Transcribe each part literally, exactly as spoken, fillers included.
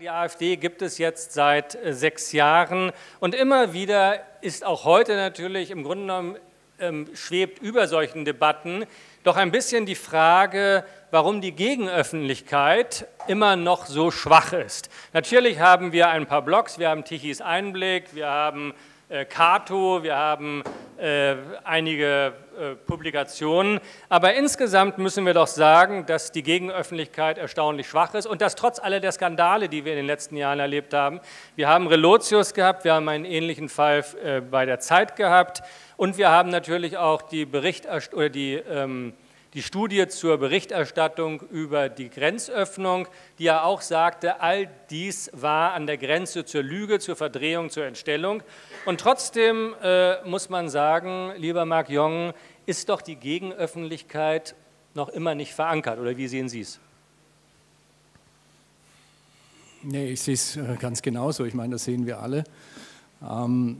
Die AfD gibt es jetzt seit sechs Jahren und immer wieder ist auch heute natürlich im Grunde genommen ähm, schwebt über solchen Debatten doch ein bisschen die Frage, warum die Gegenöffentlichkeit immer noch so schwach ist. Natürlich haben wir ein paar Blogs, wir haben Tichys Einblick, wir haben äh, Cato, wir haben äh, einige äh, Publikationen, aber insgesamt müssen wir doch sagen, dass die Gegenöffentlichkeit erstaunlich schwach ist und das trotz aller der Skandale, die wir in den letzten Jahren erlebt haben. Wir haben Relotius gehabt, wir haben einen ähnlichen Fall äh, bei der Zeit gehabt. Und wir haben natürlich auch die, Berichterst oder die, ähm, die Studie zur Berichterstattung über die Grenzöffnung, die ja auch sagte, all dies war an der Grenze zur Lüge, zur Verdrehung, zur Entstellung. Und trotzdem äh, muss man sagen, lieber Marc Jongen, ist doch die Gegenöffentlichkeit noch immer nicht verankert, oder wie sehen Sie es? Nee, ich sehe es ganz genauso. Ich meine, das sehen wir alle. Ähm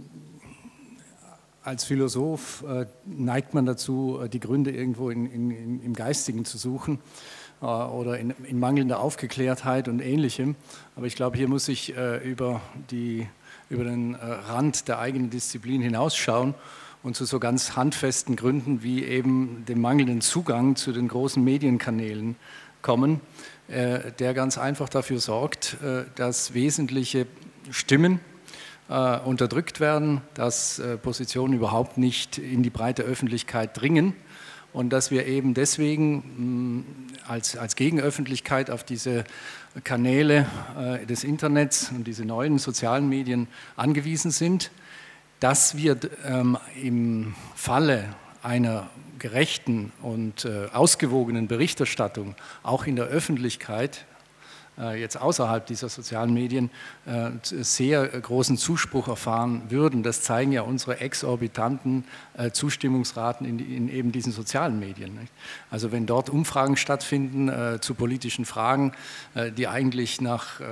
Als Philosoph neigt man dazu, die Gründe irgendwo in, in, im Geistigen zu suchen oder in, in mangelnder Aufgeklärtheit und Ähnlichem. Aber ich glaube, hier muss ich über, die, über den Rand der eigenen Disziplin hinausschauen und zu so ganz handfesten Gründen wie eben dem mangelnden Zugang zu den großen Medienkanälen kommen, der ganz einfach dafür sorgt, dass wesentliche Stimmen unterdrückt werden, dass Positionen überhaupt nicht in die breite Öffentlichkeit dringen und dass wir eben deswegen als, als Gegenöffentlichkeit auf diese Kanäle des Internets und diese neuen sozialen Medien angewiesen sind, dass wir im Falle einer gerechten und ausgewogenen Berichterstattung auch in der Öffentlichkeit jetzt außerhalb dieser sozialen Medien sehr großen Zuspruch erfahren würden. Das zeigen ja unsere exorbitanten Zustimmungsraten in, in eben diesen sozialen Medien. Also wenn dort Umfragen stattfinden zu politischen Fragen, die eigentlich nach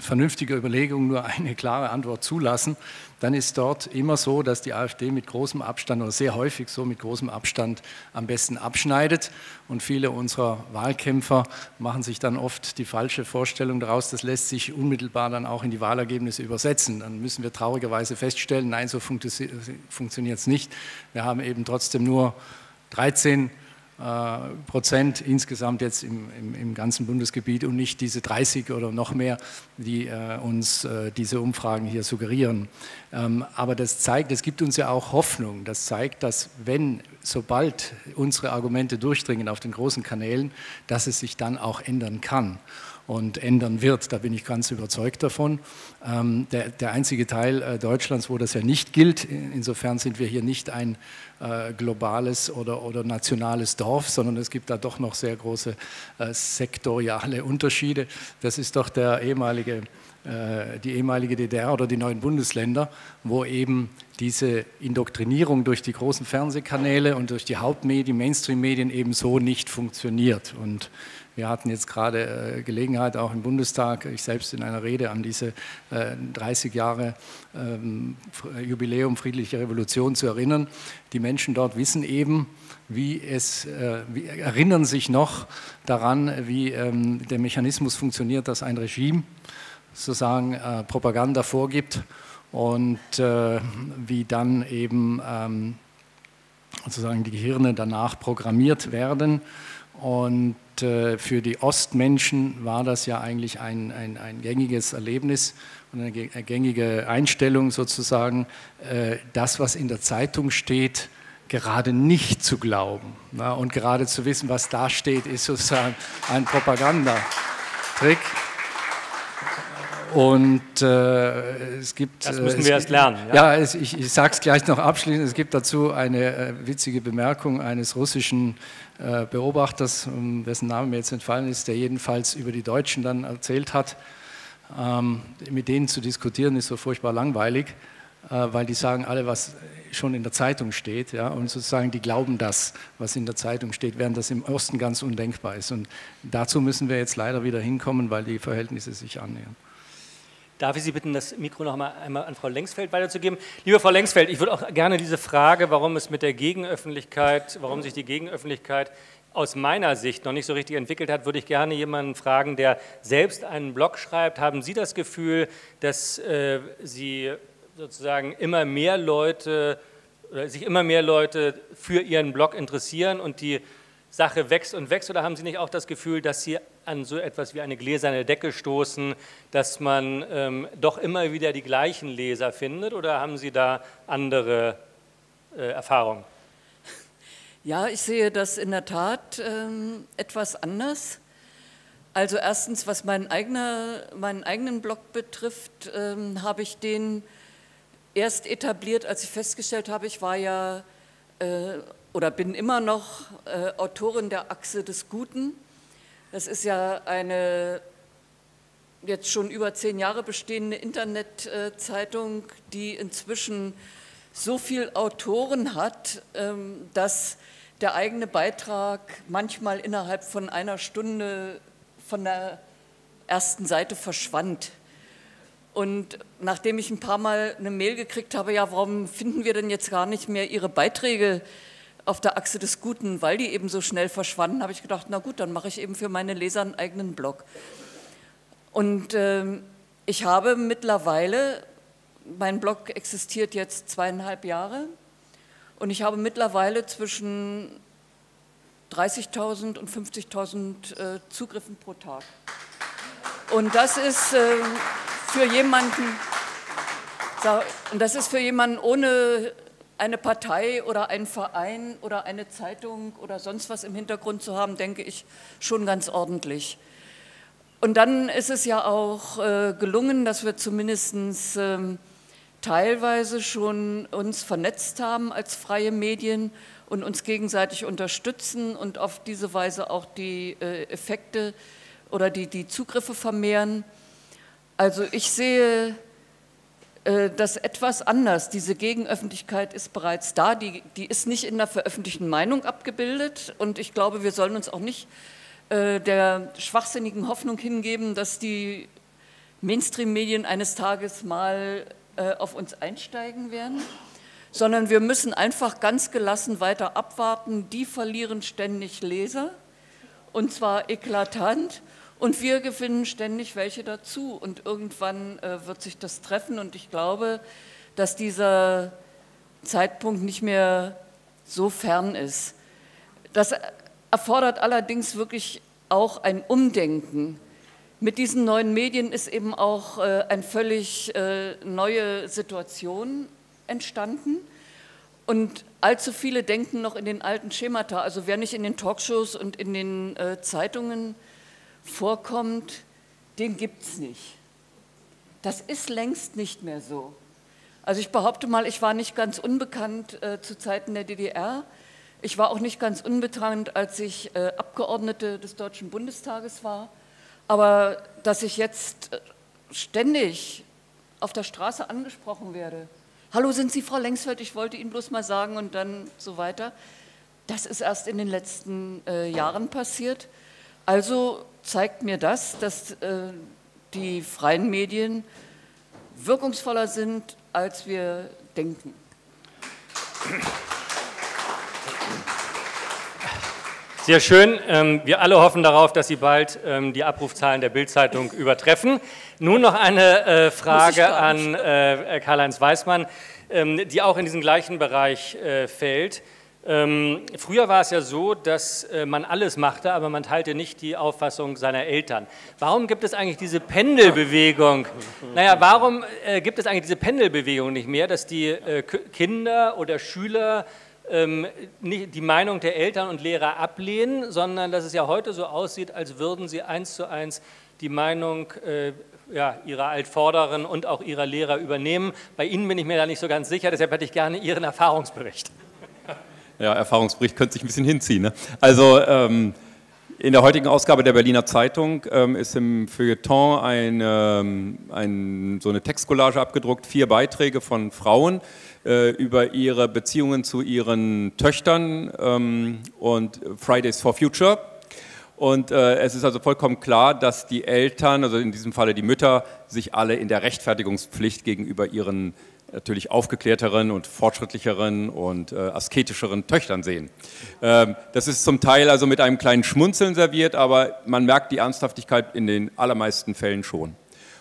vernünftiger Überlegung nur eine klare Antwort zulassen, dann ist dort immer so, dass die AfD mit großem Abstand oder sehr häufig so mit großem Abstand am besten abschneidet und viele unserer Wahlkämpfer machen sich dann oft die falsche Vorstellung daraus, das lässt sich unmittelbar dann auch in die Wahlergebnisse übersetzen. Dann müssen wir traurigerweise feststellen, nein, so funkt es, funktioniert es nicht. Wir haben eben trotzdem nur dreizehn Prozent insgesamt jetzt im, im, im ganzen Bundesgebiet und nicht diese dreißig oder noch mehr, die äh, uns äh, diese Umfragen hier suggerieren. Ähm, aber das zeigt, das gibt uns ja auch Hoffnung, das zeigt, dass wenn, sobald unsere Argumente durchdringen auf den großen Kanälen, dass es sich dann auch ändern kann und ändern wird, da bin ich ganz überzeugt davon. Ähm, der, der einzige Teil äh, Deutschlands, wo das ja nicht gilt, insofern sind wir hier nicht ein äh, globales oder, oder nationales Dorf, sondern es gibt da doch noch sehr große äh, sektoriale Unterschiede. Das ist doch der ehemalige, äh, die ehemalige D D R oder die neuen Bundesländer, wo eben diese Indoktrinierung durch die großen Fernsehkanäle und durch die Hauptmedien, Mainstream-Medien eben so nicht funktioniert. Und wir hatten jetzt gerade Gelegenheit, auch im Bundestag, ich selbst in einer Rede an diese dreißig Jahre Jubiläum Friedliche Revolution zu erinnern. Die Menschen dort wissen eben, wie es, wie, erinnern sich noch daran, wie der Mechanismus funktioniert, dass ein Regime sozusagen Propaganda vorgibt und wie dann eben sozusagen die Gehirne danach programmiert werden. Und für die Ostmenschen war das ja eigentlich ein, ein, ein gängiges Erlebnis und eine gängige Einstellung sozusagen, das, was in der Zeitung steht, gerade nicht zu glauben. Und gerade zu wissen, was da steht, ist sozusagen ein Propagandatrick. Und äh, es gibt... Das müssen wir äh, erst lernen. Ja, ja es, ich, ich sage es gleich noch abschließend. Es gibt dazu eine äh, witzige Bemerkung eines russischen äh, Beobachters, um dessen Name mir jetzt entfallen ist, der jedenfalls über die Deutschen dann erzählt hat, ähm, mit denen zu diskutieren ist so furchtbar langweilig, äh, weil die sagen alle, was schon in der Zeitung steht, ja, und sozusagen die glauben das, was in der Zeitung steht, während das im Osten ganz undenkbar ist. Und dazu müssen wir jetzt leider wieder hinkommen, weil die Verhältnisse sich annähern. Darf ich Sie bitten, das Mikro noch mal einmal an Frau Lengsfeld weiterzugeben? Liebe Frau Lengsfeld, ich würde auch gerne diese Frage, warum es mit der Gegenöffentlichkeit, warum sich die Gegenöffentlichkeit aus meiner Sicht noch nicht so richtig entwickelt hat, würde ich gerne jemanden fragen, der selbst einen Blog schreibt. Haben Sie das Gefühl, dass äh, Sie sozusagen immer mehr Leute, oder sich immer mehr Leute für Ihren Blog interessieren und die Sache wächst und wächst, oder haben Sie nicht auch das Gefühl, dass Sie an so etwas wie eine gläserne Decke stoßen, dass man ähm, doch immer wieder die gleichen Leser findet, oder haben Sie da andere äh, Erfahrungen? Ja, ich sehe das in der Tat ähm, etwas anders. Also erstens, was mein eigener, meinen eigenen Blog betrifft, ähm, habe ich den erst etabliert, als ich festgestellt habe, ich war ja äh, oder bin immer noch äh, Autorin der Achse des Guten. Das ist ja eine jetzt schon über zehn Jahre bestehende Internetzeitung, äh, die inzwischen so viele Autoren hat, ähm, dass der eigene Beitrag manchmal innerhalb von einer Stunde von der ersten Seite verschwand. Und nachdem ich ein paar Mal eine Mail gekriegt habe, ja, warum finden wir denn jetzt gar nicht mehr Ihre Beiträge auf der Achse des Guten, weil die eben so schnell verschwanden, habe ich gedacht, na gut, dann mache ich eben für meine Leser einen eigenen Blog. Und äh, ich habe mittlerweile, mein Blog existiert jetzt zweieinhalb Jahre, und ich habe mittlerweile zwischen dreißigtausend und fünfzigtausend äh, Zugriffen pro Tag. Und das ist äh, für jemanden, und das ist für jemanden ohne eine Partei oder einen Verein oder eine Zeitung oder sonst was im Hintergrund zu haben, denke ich, schon ganz ordentlich. Und dann ist es ja auch äh, gelungen, dass wir zumindest ähm, teilweise schon uns vernetzt haben als freie Medien und uns gegenseitig unterstützen und auf diese Weise auch die äh, Effekte oder die, die Zugriffe vermehren. Also ich sehe das etwas anders. Diese Gegenöffentlichkeit ist bereits da, die, die ist nicht in der veröffentlichten Meinung abgebildet, und ich glaube, wir sollen uns auch nicht äh, der schwachsinnigen Hoffnung hingeben, dass die Mainstream-Medien eines Tages mal äh, auf uns einsteigen werden, sondern wir müssen einfach ganz gelassen weiter abwarten. Die verlieren ständig Leser, und zwar eklatant. Und wir gewinnen ständig welche dazu, und irgendwann äh, wird sich das treffen, und ich glaube, dass dieser Zeitpunkt nicht mehr so fern ist. Das erfordert allerdings wirklich auch ein Umdenken. Mit diesen neuen Medien ist eben auch äh, eine völlig äh, neue Situation entstanden, und allzu viele denken noch in den alten Schemata. Also wer nicht in den Talkshows und in den äh, Zeitungen vorkommt, den gibt es nicht. Das ist längst nicht mehr so. Also ich behaupte mal, ich war nicht ganz unbekannt äh, zu Zeiten der D D R. Ich war auch nicht ganz unbekannt, als ich äh, Abgeordnete des Deutschen Bundestages war. Aber dass ich jetzt ständig auf der Straße angesprochen werde, hallo, sind Sie Frau Lengsfeld, ich wollte Ihnen bloß mal sagen, und dann so weiter, das ist erst in den letzten äh, Jahren passiert. Also zeigt mir das, dass äh, die freien Medien wirkungsvoller sind, als wir denken. Sehr schön. Ähm, wir alle hoffen darauf, dass Sie bald ähm, die Abrufzahlen der Bild-Zeitung übertreffen. Nun noch eine äh, Frage an äh, Karl-Heinz Weißmann, ähm, die auch in diesen gleichen Bereich äh, fällt. Ähm, früher war es ja so, dass äh, man alles machte, aber man teilte nicht die Auffassung seiner Eltern. Warum gibt es eigentlich diese Pendelbewegung? Naja, warum äh, gibt es eigentlich diese Pendelbewegung nicht mehr, dass die äh, Kinder oder Schüler ähm, nicht die Meinung der Eltern und Lehrer ablehnen, sondern dass es ja heute so aussieht, als würden sie eins zu eins die Meinung äh, ja, ihrer Altvorderen und auch ihrer Lehrer übernehmen? Bei Ihnen bin ich mir da nicht so ganz sicher, deshalb hätte ich gerne Ihren Erfahrungsbericht. Ja, Erfahrungsbericht könnte sich ein bisschen hinziehen. Ne? Also ähm, in der heutigen Ausgabe der Berliner Zeitung ähm, ist im Feuilleton ein, ähm, ein, so eine Textcollage abgedruckt, vier Beiträge von Frauen äh, über ihre Beziehungen zu ihren Töchtern ähm, und Fridays for Future. Und äh, es ist also vollkommen klar, dass die Eltern, also in diesem Falle die Mütter, sich alle in der Rechtfertigungspflicht gegenüber ihren natürlich aufgeklärteren und fortschrittlicheren und äh, asketischeren Töchtern sehen. Ähm, das ist zum Teil also mit einem kleinen Schmunzeln serviert, aber man merkt die Ernsthaftigkeit in den allermeisten Fällen schon.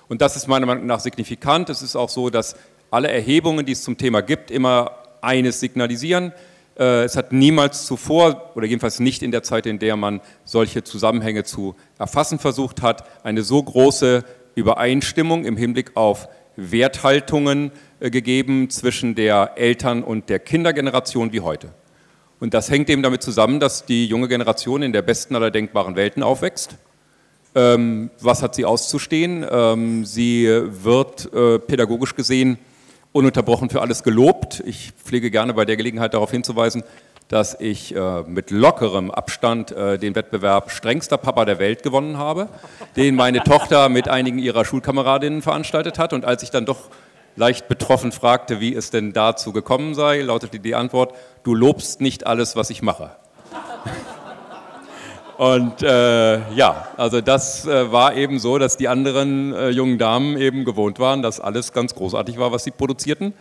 Und das ist meiner Meinung nach signifikant. Es ist auch so, dass alle Erhebungen, die es zum Thema gibt, immer eines signalisieren. Äh, es hat niemals zuvor, oder jedenfalls nicht in der Zeit, in der man solche Zusammenhänge zu erfassen versucht hat, eine so große Übereinstimmung im Hinblick auf Werthaltungen äh, gegeben zwischen der Eltern- und der Kindergeneration wie heute. Und das hängt eben damit zusammen, dass die junge Generation in der besten aller denkbaren Welten aufwächst. Ähm, was hat sie auszustehen? Ähm, sie wird äh, pädagogisch gesehen ununterbrochen für alles gelobt. Ich pflege gerne bei der Gelegenheit darauf hinzuweisen, dass ich äh, mit lockerem Abstand äh, den Wettbewerb strengster Papa der Welt gewonnen habe, den meine Tochter mit einigen ihrer Schulkameradinnen veranstaltet hat. Und als ich dann doch leicht betroffen fragte, wie es denn dazu gekommen sei, lautete die Antwort: Du lobst nicht alles, was ich mache. Und äh, ja, also das äh, war eben so, dass die anderen äh, jungen Damen eben gewohnt waren, dass alles ganz großartig war, was sie produzierten,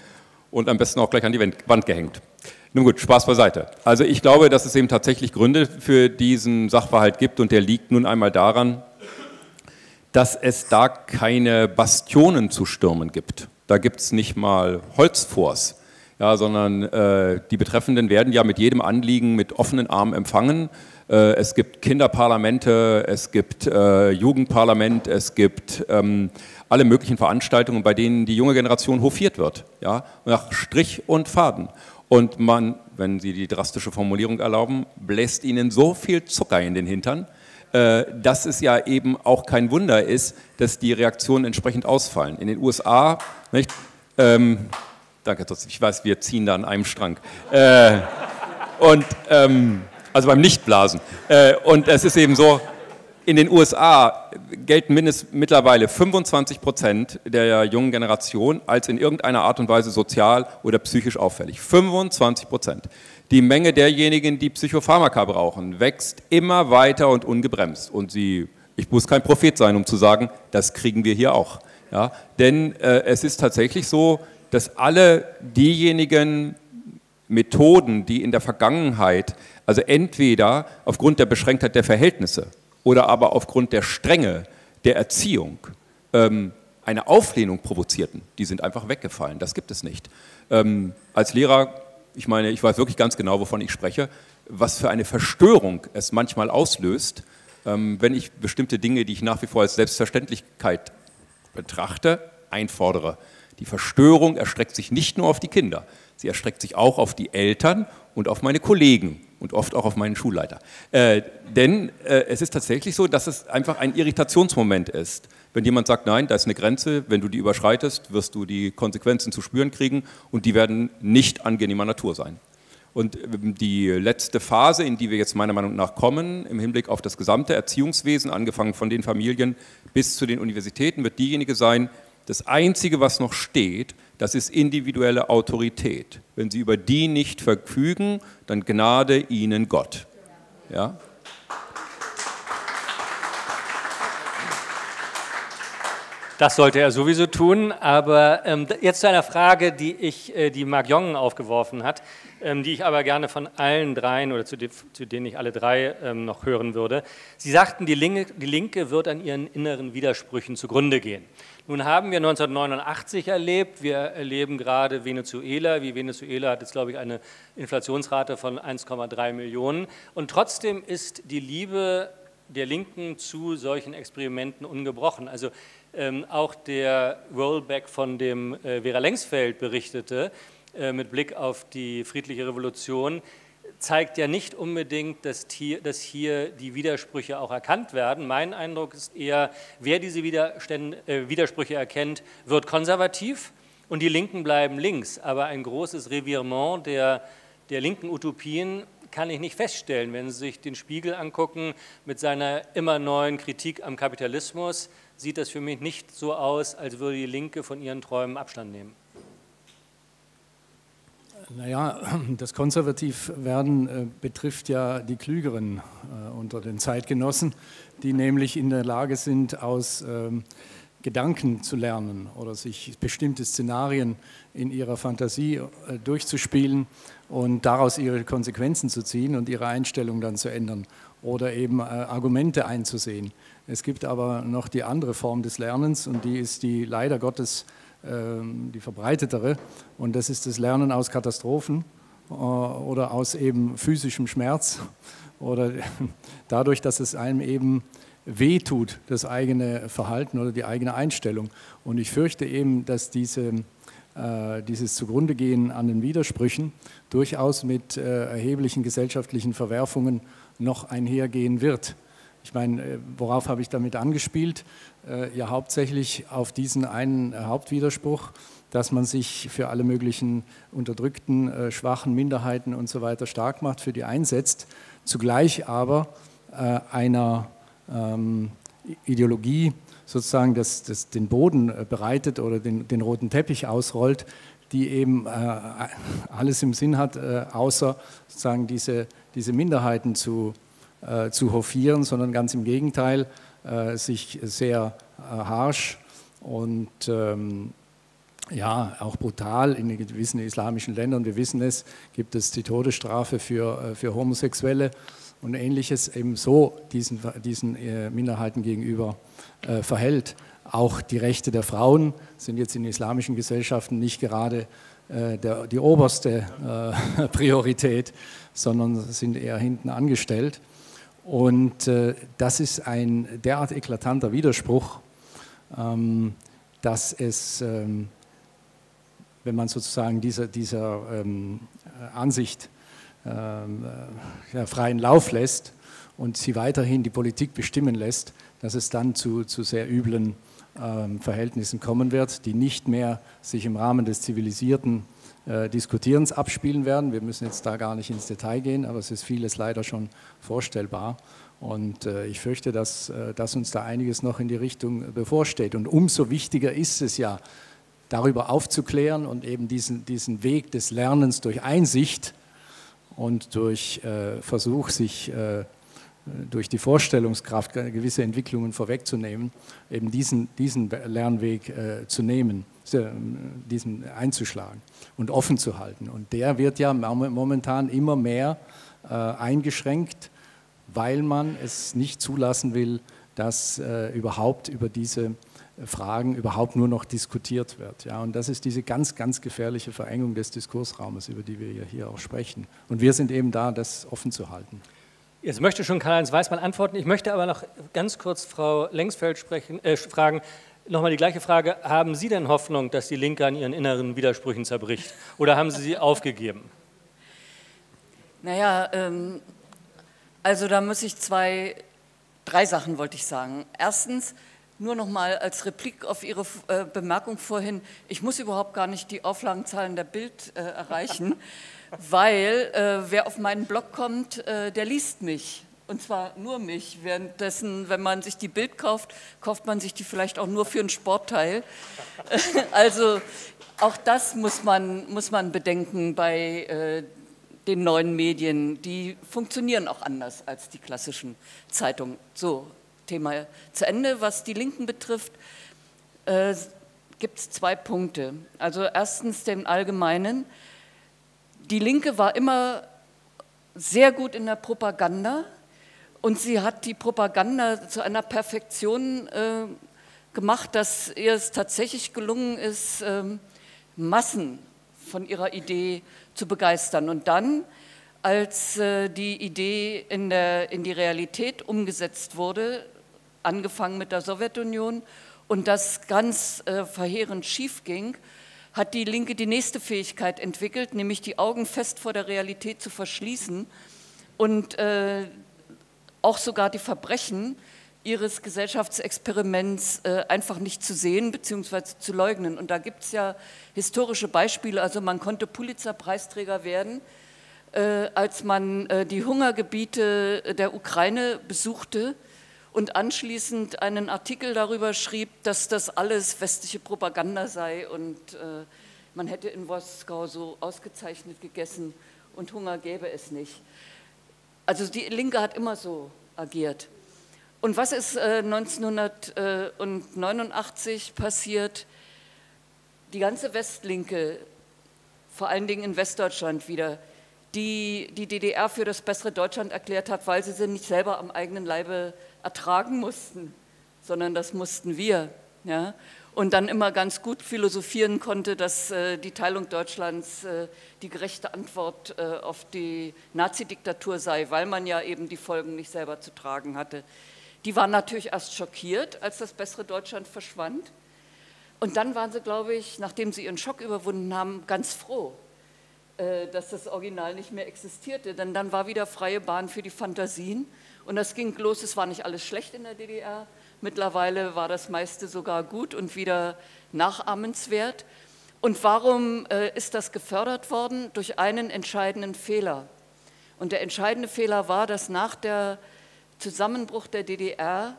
und am besten auch gleich an die Wand gehängt. Nun gut, Spaß beiseite. Also ich glaube, dass es eben tatsächlich Gründe für diesen Sachverhalt gibt, und der liegt nun einmal daran, dass es da keine Bastionen zu stürmen gibt. Da gibt es nicht mal Holzforts, ja, sondern äh, die Betreffenden werden ja mit jedem Anliegen mit offenen Armen empfangen. Äh, es gibt Kinderparlamente, es gibt äh, Jugendparlament, es gibt ähm, alle möglichen Veranstaltungen, bei denen die junge Generation hofiert wird, ja, nach Strich und Faden. Und man, wenn Sie die drastische Formulierung erlauben, bläst ihnen so viel Zucker in den Hintern, dass es ja eben auch kein Wunder ist, dass die Reaktionen entsprechend ausfallen. In den U S A, nicht? Ähm, danke, ich weiß, wir ziehen da an einem Strang. Äh, und, ähm, also beim Nichtblasen. Äh, und es ist eben so, in den U S A gelten mindestens mittlerweile fünfundzwanzig Prozent der jungen Generation als in irgendeiner Art und Weise sozial oder psychisch auffällig. fünfundzwanzig Prozent. Die Menge derjenigen, die Psychopharmaka brauchen, wächst immer weiter und ungebremst. Und sie, ich muss kein Prophet sein, um zu sagen, das kriegen wir hier auch. Ja, denn äh, es ist tatsächlich so, dass alle diejenigen Methoden, die in der Vergangenheit, also entweder aufgrund der Beschränktheit der Verhältnisse, oder aber aufgrund der Strenge der Erziehung ähm, eine Auflehnung provozierten, die sind einfach weggefallen. Das gibt es nicht. Ähm, als Lehrer, ich meine, ich weiß wirklich ganz genau, wovon ich spreche, was für eine Verstörung es manchmal auslöst, ähm, wenn ich bestimmte Dinge, die ich nach wie vor als Selbstverständlichkeit betrachte, einfordere. Die Verstörung erstreckt sich nicht nur auf die Kinder, sie erstreckt sich auch auf die Eltern und auf meine Kollegen. Und oft auch auf meinen Schulleiter. Äh, denn äh, es ist tatsächlich so, dass es einfach ein Irritationsmoment ist. Wenn jemand sagt, nein, da ist eine Grenze, wenn du die überschreitest, wirst du die Konsequenzen zu spüren kriegen, und die werden nicht angenehmer Natur sein. Und ähm, die letzte Phase, in die wir jetzt meiner Meinung nach kommen, im Hinblick auf das gesamte Erziehungswesen, angefangen von den Familien bis zu den Universitäten, wird diejenige sein, das Einzige, was noch steht, das ist individuelle Autorität. Wenn Sie über die nicht verfügen, dann gnade Ihnen Gott. Ja? Das sollte er sowieso tun, aber ähm, jetzt zu einer Frage, die, ich, äh, die Marc Jongen aufgeworfen hat, ähm, die ich aber gerne von allen dreien oder zu, de, zu denen ich alle drei ähm, noch hören würde. Sie sagten, die Linke, die Linke wird an ihren inneren Widersprüchen zugrunde gehen. Nun haben wir neunzehnhundertneunundachtzig erlebt, wir erleben gerade Venezuela, wie Venezuela hat jetzt, glaube ich, eine Inflationsrate von eins Komma drei Millionen, und trotzdem ist die Liebe der Linken zu solchen Experimenten ungebrochen. Also ähm, auch der Rollback, von dem äh, Vera Lengsfeld berichtete, äh, mit Blick auf die friedliche Revolution, zeigt ja nicht unbedingt, dass hier, dass hier die Widersprüche auch erkannt werden. Mein Eindruck ist eher, wer diese Widerstände, äh, Widersprüche erkennt, wird konservativ, und die Linken bleiben links. Aber ein großes Revirement der, der linken Utopien kann ich nicht feststellen. Wenn Sie sich den Spiegel angucken mit seiner immer neuen Kritik am Kapitalismus, sieht das für mich nicht so aus, als würde die Linke von ihren Träumen Abstand nehmen. Naja, das Konservativwerden äh, betrifft ja die Klügeren äh, unter den Zeitgenossen, die nämlich in der Lage sind, aus ähm, Gedanken zu lernen oder sich bestimmte Szenarien in ihrer Fantasie durchzuspielen und daraus ihre Konsequenzen zu ziehen und ihre Einstellung dann zu ändern oder eben Argumente einzusehen. Es gibt aber noch die andere Form des Lernens und die ist die leider Gottes die verbreitetere und das ist das Lernen aus Katastrophen oder aus eben physischem Schmerz oder dadurch, dass es einem eben wehtut, das eigene Verhalten oder die eigene Einstellung. Und ich fürchte eben, dass diese, äh, dieses Zugrundegehen an den Widersprüchen durchaus mit äh, erheblichen gesellschaftlichen Verwerfungen noch einhergehen wird. Ich meine, äh, worauf habe ich damit angespielt? Äh, ja, hauptsächlich auf diesen einen äh, Hauptwiderspruch, dass man sich für alle möglichen unterdrückten, äh, schwachen Minderheiten und so weiter stark macht, für die einsetzt, zugleich aber äh, einer Ähm, Ideologie sozusagen das, das den Boden bereitet oder den, den roten Teppich ausrollt, die eben äh, alles im Sinn hat, äh, außer sozusagen diese, diese Minderheiten zu, äh, zu hofieren, sondern ganz im Gegenteil, äh, sich sehr äh, harsch und ähm, ja, auch brutal in gewissen islamischen Ländern, wir wissen es, gibt es die Todesstrafe für, für Homosexuelle und Ähnliches, eben so diesen, diesen äh, Minderheiten gegenüber äh, verhält. Auch die Rechte der Frauen sind jetzt in islamischen Gesellschaften nicht gerade äh, der, die oberste äh, Priorität, sondern sind eher hinten angestellt. Und äh, das ist ein derart eklatanter Widerspruch, ähm, dass es, ähm, wenn man sozusagen dieser, dieser ähm, Ansicht Ja, freien Lauf lässt und sie weiterhin die Politik bestimmen lässt, dass es dann zu, zu sehr üblen ähm, Verhältnissen kommen wird, die nicht mehr sich im Rahmen des zivilisierten äh, Diskutierens abspielen werden. Wir müssen jetzt da gar nicht ins Detail gehen, aber es ist vieles leider schon vorstellbar. Und äh, ich fürchte, dass, äh, dass uns da einiges noch in die Richtung bevorsteht. Und umso wichtiger ist es ja, darüber aufzuklären und eben diesen, diesen Weg des Lernens durch Einsicht und durch äh, Versuch, sich äh, durch die Vorstellungskraft gewisse Entwicklungen vorwegzunehmen, eben diesen, diesen Lernweg äh, zu nehmen, diesen einzuschlagen und offen zu halten. Und der wird ja momentan immer mehr äh, eingeschränkt, weil man es nicht zulassen will, dass äh, überhaupt über diese Fragen überhaupt nur noch diskutiert wird. Ja, und das ist diese ganz, ganz gefährliche Verengung des Diskursraumes, über die wir ja hier auch sprechen. Und wir sind eben da, das offen zu halten. Jetzt möchte schon Karl-Heinz Weißmann antworten. Ich möchte aber noch ganz kurz Frau Lengsfeld sprechen, äh, fragen, nochmal die gleiche Frage. Haben Sie denn Hoffnung, dass die Linke an ihren inneren Widersprüchen zerbricht? Oder haben Sie sie aufgegeben? Naja, ähm, also da muss ich zwei, drei Sachen wollte ich sagen. Erstens, nur noch mal als Replik auf Ihre äh, Bemerkung vorhin, ich muss überhaupt gar nicht die Auflagenzahlen der Bild äh, erreichen, weil äh, wer auf meinen Blog kommt, äh, der liest mich und zwar nur mich. Währenddessen, wenn man sich die Bild kauft, kauft man sich die vielleicht auch nur für einen Sportteil. Also auch das muss man, muss man bedenken bei äh, den neuen Medien. Die funktionieren auch anders als die klassischen Zeitungen. So. Thema zu Ende. Was die Linken betrifft, äh, gibt es zwei Punkte. Also erstens den allgemeinen. Die Linke war immer sehr gut in der Propaganda und sie hat die Propaganda zu einer Perfektion äh, gemacht, dass ihr es tatsächlich gelungen ist, äh, Massen von ihrer Idee zu begeistern. Und dann, als äh, die Idee in, der, in die Realität umgesetzt wurde, angefangen mit der Sowjetunion und das ganz äh, verheerend schief ging, hat die Linke die nächste Fähigkeit entwickelt, nämlich die Augen fest vor der Realität zu verschließen und äh, auch sogar die Verbrechen ihres Gesellschaftsexperiments äh, einfach nicht zu sehen bzw. zu leugnen. Und da gibt es ja historische Beispiele, also man konnte Pulitzer-Preisträger werden, äh, als man äh, die Hungergebiete der Ukraine besuchte, und anschließend einen Artikel darüber schrieb, dass das alles westliche Propaganda sei und äh, man hätte in Moskau so ausgezeichnet gegessen und Hunger gäbe es nicht. Also die Linke hat immer so agiert. Und was ist äh, neunzehnhundertneunundachtzig passiert? Die ganze Westlinke, vor allen Dingen in Westdeutschland wieder, die die D D R für das bessere Deutschland erklärt hat, weil sie sie nicht selber am eigenen Leibe ertragen mussten, sondern das mussten wir. Ja? Und dann immer ganz gut philosophieren konnte, dass äh, die Teilung Deutschlands äh, die gerechte Antwort äh, auf die Nazi-Diktatur sei, weil man ja eben die Folgen nicht selber zu tragen hatte. Die waren natürlich erst schockiert, als das bessere Deutschland verschwand. Und dann waren sie, glaube ich, nachdem sie ihren Schock überwunden haben, ganz froh, dass das Original nicht mehr existierte. Denn dann war wieder freie Bahn für die Fantasien. Und das ging los, es war nicht alles schlecht in der D D R. Mittlerweile war das meiste sogar gut und wieder nachahmenswert. Und warum ist das gefördert worden? Durch einen entscheidenden Fehler. Und der entscheidende Fehler war, dass nach der Zusammenbruch der D D R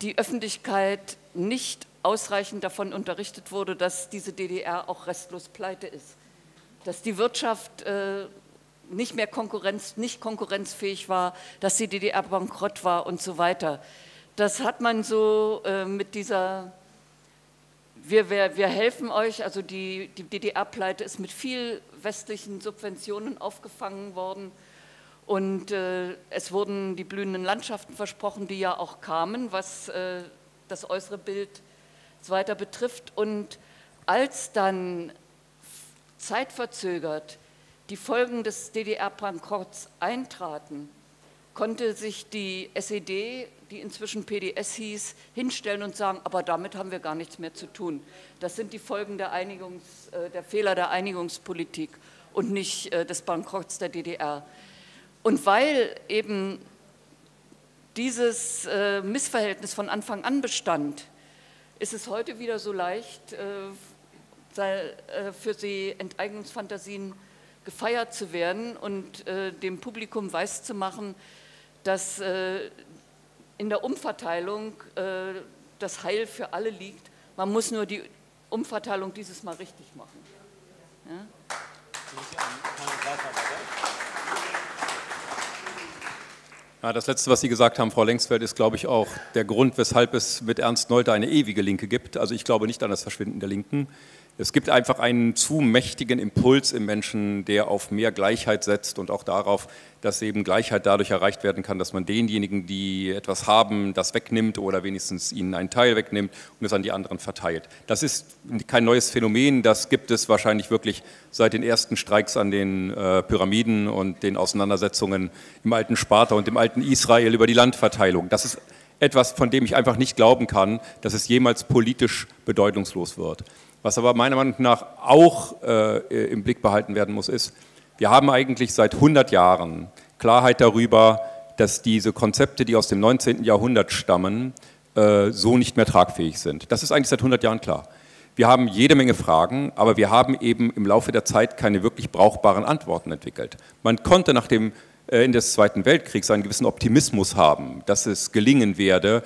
die Öffentlichkeit nicht ausreichend davon unterrichtet wurde, dass diese D D R auch restlos pleite ist, dass die Wirtschaft äh, nicht mehr Konkurrenz, nicht konkurrenzfähig war, dass die D D R bankrott war und so weiter. Das hat man so äh, mit dieser, wir, wir, wir helfen euch, also die, die D D R-Pleite ist mit viel westlichen Subventionen aufgefangen worden. Und äh, es wurden die blühenden Landschaften versprochen, die ja auch kamen, was äh, das äußere Bild weiter betrifft. Und als dann zeitverzögert die Folgen des D D R-Bankrotts eintraten, konnte sich die S E D, die inzwischen P D S hieß, hinstellen und sagen, aber damit haben wir gar nichts mehr zu tun. Das sind die Folgen der, Einigungs, der Fehler der Einigungspolitik und nicht des Bankrotts der D D R. Und weil eben dieses äh, Missverhältnis von Anfang an bestand, ist es heute wieder so leicht, äh, äh, für die Enteignungsfantasien gefeiert zu werden und äh, dem Publikum weiszumachen, dass äh, in der Umverteilung äh, das Heil für alle liegt. Man muss nur die Umverteilung dieses Mal richtig machen. Ja? Ja, das Letzte, was Sie gesagt haben, Frau Lengsfeld, ist, glaube ich, auch der Grund, weshalb es mit Ernst Nolte eine ewige Linke gibt. Also ich glaube nicht an das Verschwinden der Linken. Es gibt einfach einen zu mächtigen Impuls im Menschen, der auf mehr Gleichheit setzt und auch darauf, dass eben Gleichheit dadurch erreicht werden kann, dass man denjenigen, die etwas haben, das wegnimmt oder wenigstens ihnen einen Teil wegnimmt und es an die anderen verteilt. Das ist kein neues Phänomen, das gibt es wahrscheinlich wirklich seit den ersten Streiks an den äh, Pyramiden und den Auseinandersetzungen im alten Sparta und im alten Israel über die Landverteilung. Das ist etwas, von dem ich einfach nicht glauben kann, dass es jemals politisch bedeutungslos wird. Was aber meiner Meinung nach auch äh, im Blick behalten werden muss, ist, wir haben eigentlich seit hundert Jahren Klarheit darüber, dass diese Konzepte, die aus dem neunzehnten Jahrhundert stammen, äh, so nicht mehr tragfähig sind. Das ist eigentlich seit hundert Jahren klar. Wir haben jede Menge Fragen, aber wir haben eben im Laufe der Zeit keine wirklich brauchbaren Antworten entwickelt. Man konnte nach dem in des Zweiten Weltkriegs einen gewissen Optimismus haben, dass es gelingen werde,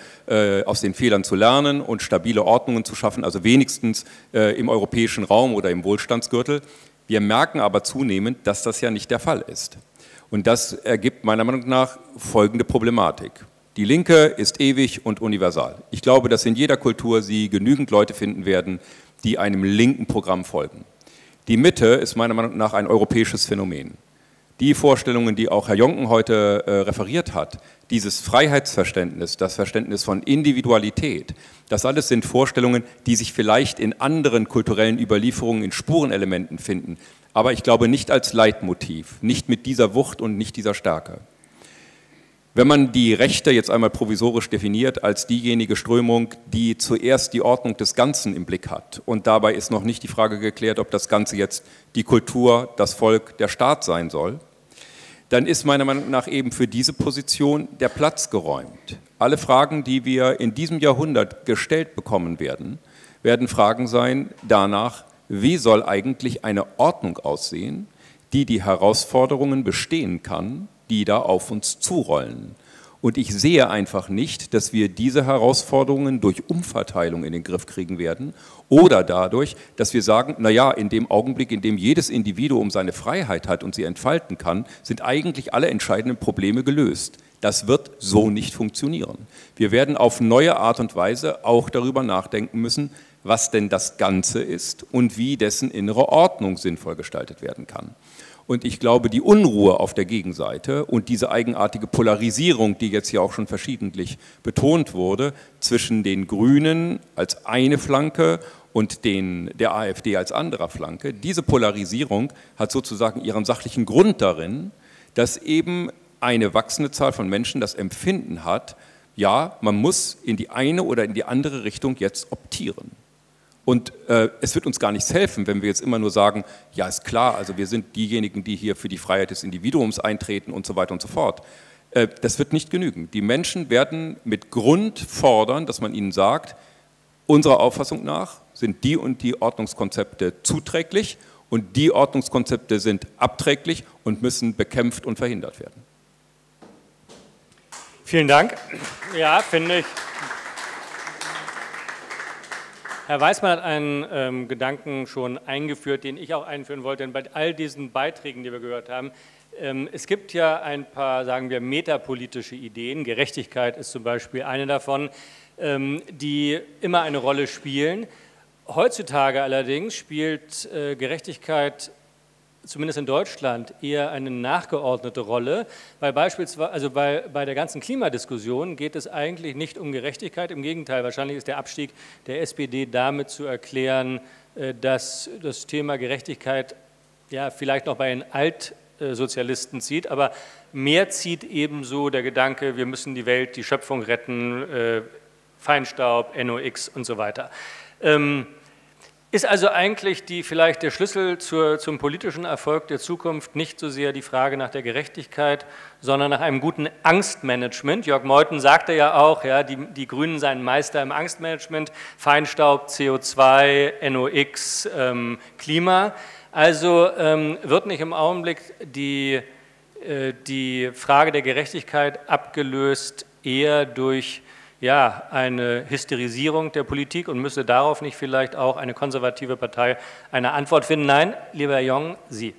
aus den Fehlern zu lernen und stabile Ordnungen zu schaffen, also wenigstens im europäischen Raum oder im Wohlstandsgürtel. Wir merken aber zunehmend, dass das ja nicht der Fall ist. Und das ergibt meiner Meinung nach folgende Problematik. Die Linke ist ewig und universal. Ich glaube, dass in jeder Kultur Sie genügend Leute finden werden, die einem linken Programm folgen. Die Mitte ist meiner Meinung nach ein europäisches Phänomen. Die Vorstellungen, die auch Herr Jongen heute äh, referiert hat, dieses Freiheitsverständnis, das Verständnis von Individualität, das alles sind Vorstellungen, die sich vielleicht in anderen kulturellen Überlieferungen, in Spurenelementen finden, aber ich glaube nicht als Leitmotiv, nicht mit dieser Wucht und nicht dieser Stärke. Wenn man die Rechte jetzt einmal provisorisch definiert als diejenige Strömung, die zuerst die Ordnung des Ganzen im Blick hat und dabei ist noch nicht die Frage geklärt, ob das Ganze jetzt die Kultur, das Volk, der Staat sein soll, dann ist meiner Meinung nach eben für diese Position der Platz geräumt. Alle Fragen, die wir in diesem Jahrhundert gestellt bekommen werden, werden Fragen sein danach, wie soll eigentlich eine Ordnung aussehen, die die Herausforderungen bestehen kann, die da auf uns zurollen. Und ich sehe einfach nicht, dass wir diese Herausforderungen durch Umverteilung in den Griff kriegen werden oder dadurch, dass wir sagen, naja, in dem Augenblick, in dem jedes Individuum seine Freiheit hat und sie entfalten kann, sind eigentlich alle entscheidenden Probleme gelöst. Das wird so nicht funktionieren. Wir werden auf neue Art und Weise auch darüber nachdenken müssen, was denn das Ganze ist und wie dessen innere Ordnung sinnvoll gestaltet werden kann. Und ich glaube, die Unruhe auf der Gegenseite und diese eigenartige Polarisierung, die jetzt hier auch schon verschiedentlich betont wurde, zwischen den Grünen als eine Flanke und den, der AfD als anderer Flanke, diese Polarisierung hat sozusagen ihren sachlichen Grund darin, dass eben eine wachsende Zahl von Menschen das Empfinden hat, ja, man muss in die eine oder in die andere Richtung jetzt optieren. Und äh, es wird uns gar nichts helfen, wenn wir jetzt immer nur sagen, ja, ist klar, also wir sind diejenigen, die hier für die Freiheit des Individuums eintreten und so weiter und so fort. Äh, das wird nicht genügen. Die Menschen werden mit Grund fordern, dass man ihnen sagt, unserer Auffassung nach sind die und die Ordnungskonzepte zuträglich und die Ordnungskonzepte sind abträglich und müssen bekämpft und verhindert werden. Vielen Dank. Ja, finde ich. Herr Weißmann hat einen ähm, Gedanken schon eingeführt, den ich auch einführen wollte, denn bei all diesen Beiträgen, die wir gehört haben, ähm, es gibt ja ein paar, sagen wir, metapolitische Ideen, Gerechtigkeit ist zum Beispiel eine davon, ähm, die immer eine Rolle spielen. Heutzutage allerdings spielt äh, Gerechtigkeit, zumindest in Deutschland, eher eine nachgeordnete Rolle, weil beispielsweise, also bei, bei der ganzen Klimadiskussion geht es eigentlich nicht um Gerechtigkeit, im Gegenteil, wahrscheinlich ist der Abstieg der S P D damit zu erklären, dass das Thema Gerechtigkeit ja vielleicht noch bei den Altsozialisten zieht, aber mehr zieht ebenso der Gedanke, wir müssen die Welt, die Schöpfung retten, Feinstaub, N O X und so weiter. Ist also eigentlich die, vielleicht der Schlüssel zur, zum politischen Erfolg der Zukunft nicht so sehr die Frage nach der Gerechtigkeit, sondern nach einem guten Angstmanagement. Jörg Meuthen sagte ja auch, ja, die, die Grünen seien Meister im Angstmanagement, Feinstaub, C O zwei, N O X, ähm, Klima. Also ähm, wird nicht im Augenblick die, äh, die Frage der Gerechtigkeit abgelöst, eher durch ja, eine Hysterisierung der Politik und müsste darauf nicht vielleicht auch eine konservative Partei eine Antwort finden? Nein, lieber Herr Jongen, Sie.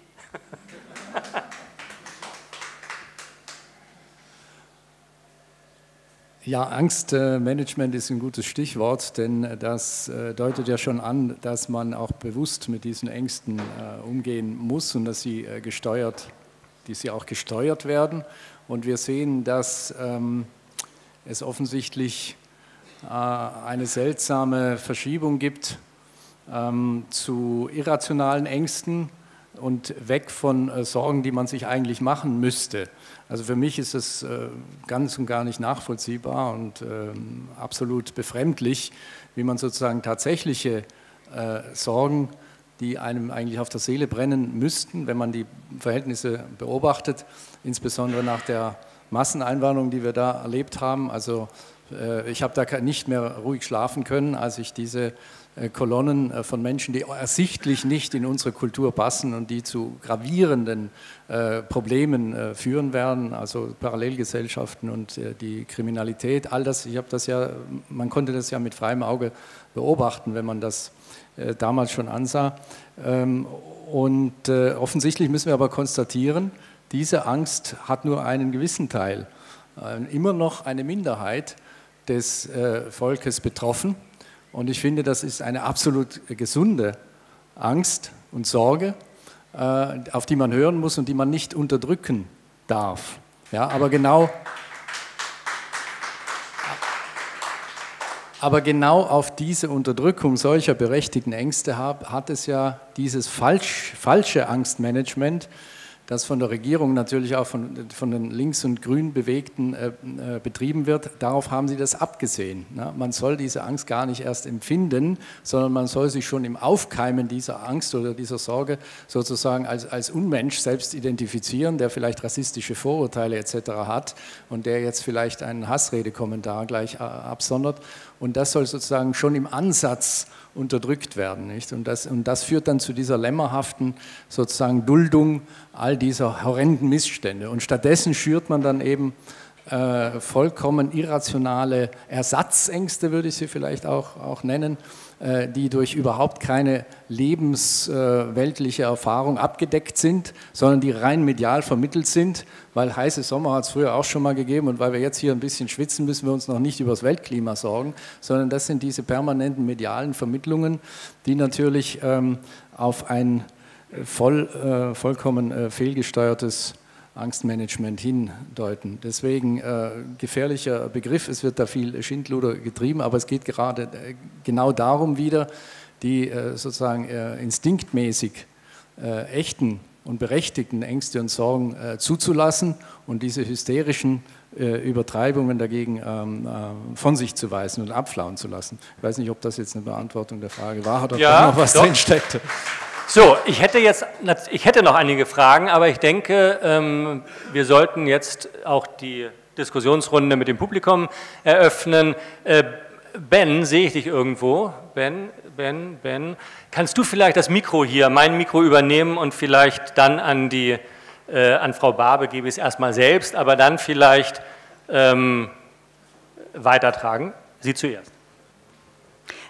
Ja, Angstmanagement ist ein gutes Stichwort, denn das deutet ja schon an, dass man auch bewusst mit diesen Ängsten umgehen muss und dass sie gesteuert, die sie auch gesteuert werden. Und wir sehen, dass es offensichtlich äh, eine seltsame Verschiebung gibt ähm, zu irrationalen Ängsten und weg von äh, Sorgen, die man sich eigentlich machen müsste. Also für mich ist es äh, ganz und gar nicht nachvollziehbar und äh, absolut befremdlich, wie man sozusagen tatsächliche äh, Sorgen, die einem eigentlich auf der Seele brennen müssten, wenn man die Verhältnisse beobachtet, insbesondere nach der Masseneinwanderung, die wir da erlebt haben. Also äh, ich habe da nicht mehr ruhig schlafen können, als ich diese äh, Kolonnen äh, von Menschen, die ersichtlich nicht in unsere Kultur passen und die zu gravierenden äh, Problemen äh, führen werden, also Parallelgesellschaften und äh, die Kriminalität, all das, ich habe das ja, man konnte das ja mit freiem Auge beobachten, wenn man das äh, damals schon ansah. Ähm, und äh, offensichtlich müssen wir aber konstatieren, diese Angst hat nur einen gewissen Teil, immer noch eine Minderheit des Volkes betroffen. Und ich finde, das ist eine absolut gesunde Angst und Sorge, auf die man hören muss und die man nicht unterdrücken darf. Ja, aber genau, aber genau auf diese Unterdrückung solcher berechtigten Ängste hat es ja dieses falsch, falsche Angstmanagement, das von der Regierung natürlich auch von, von den links- und grün Bewegten äh, äh, betrieben wird, darauf haben sie das abgesehen. Ne? Man soll diese Angst gar nicht erst empfinden, sondern man soll sich schon im Aufkeimen dieser Angst oder dieser Sorge sozusagen als, als Unmensch selbst identifizieren, der vielleicht rassistische Vorurteile et cetera hat und der jetzt vielleicht einen Hassredekommentar gleich absondert. Und das soll sozusagen schon im Ansatz unterdrückt werden, nicht? Und das, und das führt dann zu dieser lämmerhaften sozusagen Duldung all dieser horrenden Missstände. Und stattdessen schürt man dann eben äh, vollkommen irrationale Ersatzängste, würde ich sie vielleicht auch, auch nennen, äh, die durch überhaupt keine lebensweltliche äh, Erfahrung abgedeckt sind, sondern die rein medial vermittelt sind, weil heiße Sommer hat es früher auch schon mal gegeben und weil wir jetzt hier ein bisschen schwitzen, müssen wir uns noch nicht über das Weltklima sorgen, sondern das sind diese permanenten medialen Vermittlungen, die natürlich ähm, auf ein voll, äh, vollkommen äh, fehlgesteuertes Angstmanagement hindeuten. Deswegen äh, gefährlicher Begriff, es wird da viel Schindluder getrieben, aber es geht gerade äh, genau darum wieder, die äh, sozusagen äh, instinktmäßig äh, echten und berechtigten Ängste und Sorgen äh, zuzulassen und diese hysterischen äh, Übertreibungen dagegen ähm, äh, von sich zu weisen und abflauen zu lassen. Ich weiß nicht, ob das jetzt eine Beantwortung der Frage war oder ob ja, da noch was drin steckte. So, ich hätte jetzt, ich hätte noch einige Fragen, aber ich denke, wir sollten jetzt auch die Diskussionsrunde mit dem Publikum eröffnen. Ben, sehe ich dich irgendwo? Ben, Ben, Ben, kannst du vielleicht das Mikro hier, mein Mikro übernehmen und vielleicht dann an die, an Frau Barbe gebe ich es erstmal selbst, aber dann vielleicht ähm, weitertragen. Sie zuerst.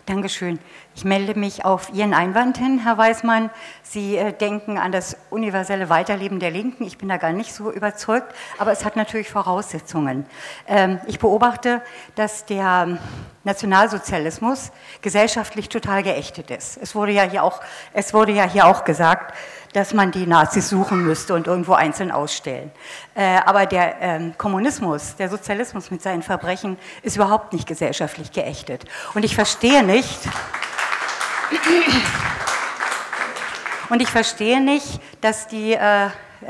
Dankeschön. Ich melde mich auf Ihren Einwand hin, Herr Weißmann. Sie äh, denken an das universelle Weiterleben der Linken. Ich bin da gar nicht so überzeugt, aber es hat natürlich Voraussetzungen. Ähm, ich beobachte, dass der Nationalsozialismus gesellschaftlich total geächtet ist. Es wurde ja hier auch, es wurde ja hier auch gesagt, dass man die Nazis suchen müsste und irgendwo einzeln ausstellen. Äh, aber der ähm, Kommunismus, der Sozialismus mit seinen Verbrechen ist überhaupt nicht gesellschaftlich geächtet. Und ich verstehe nicht... Und ich verstehe nicht, dass, die, äh,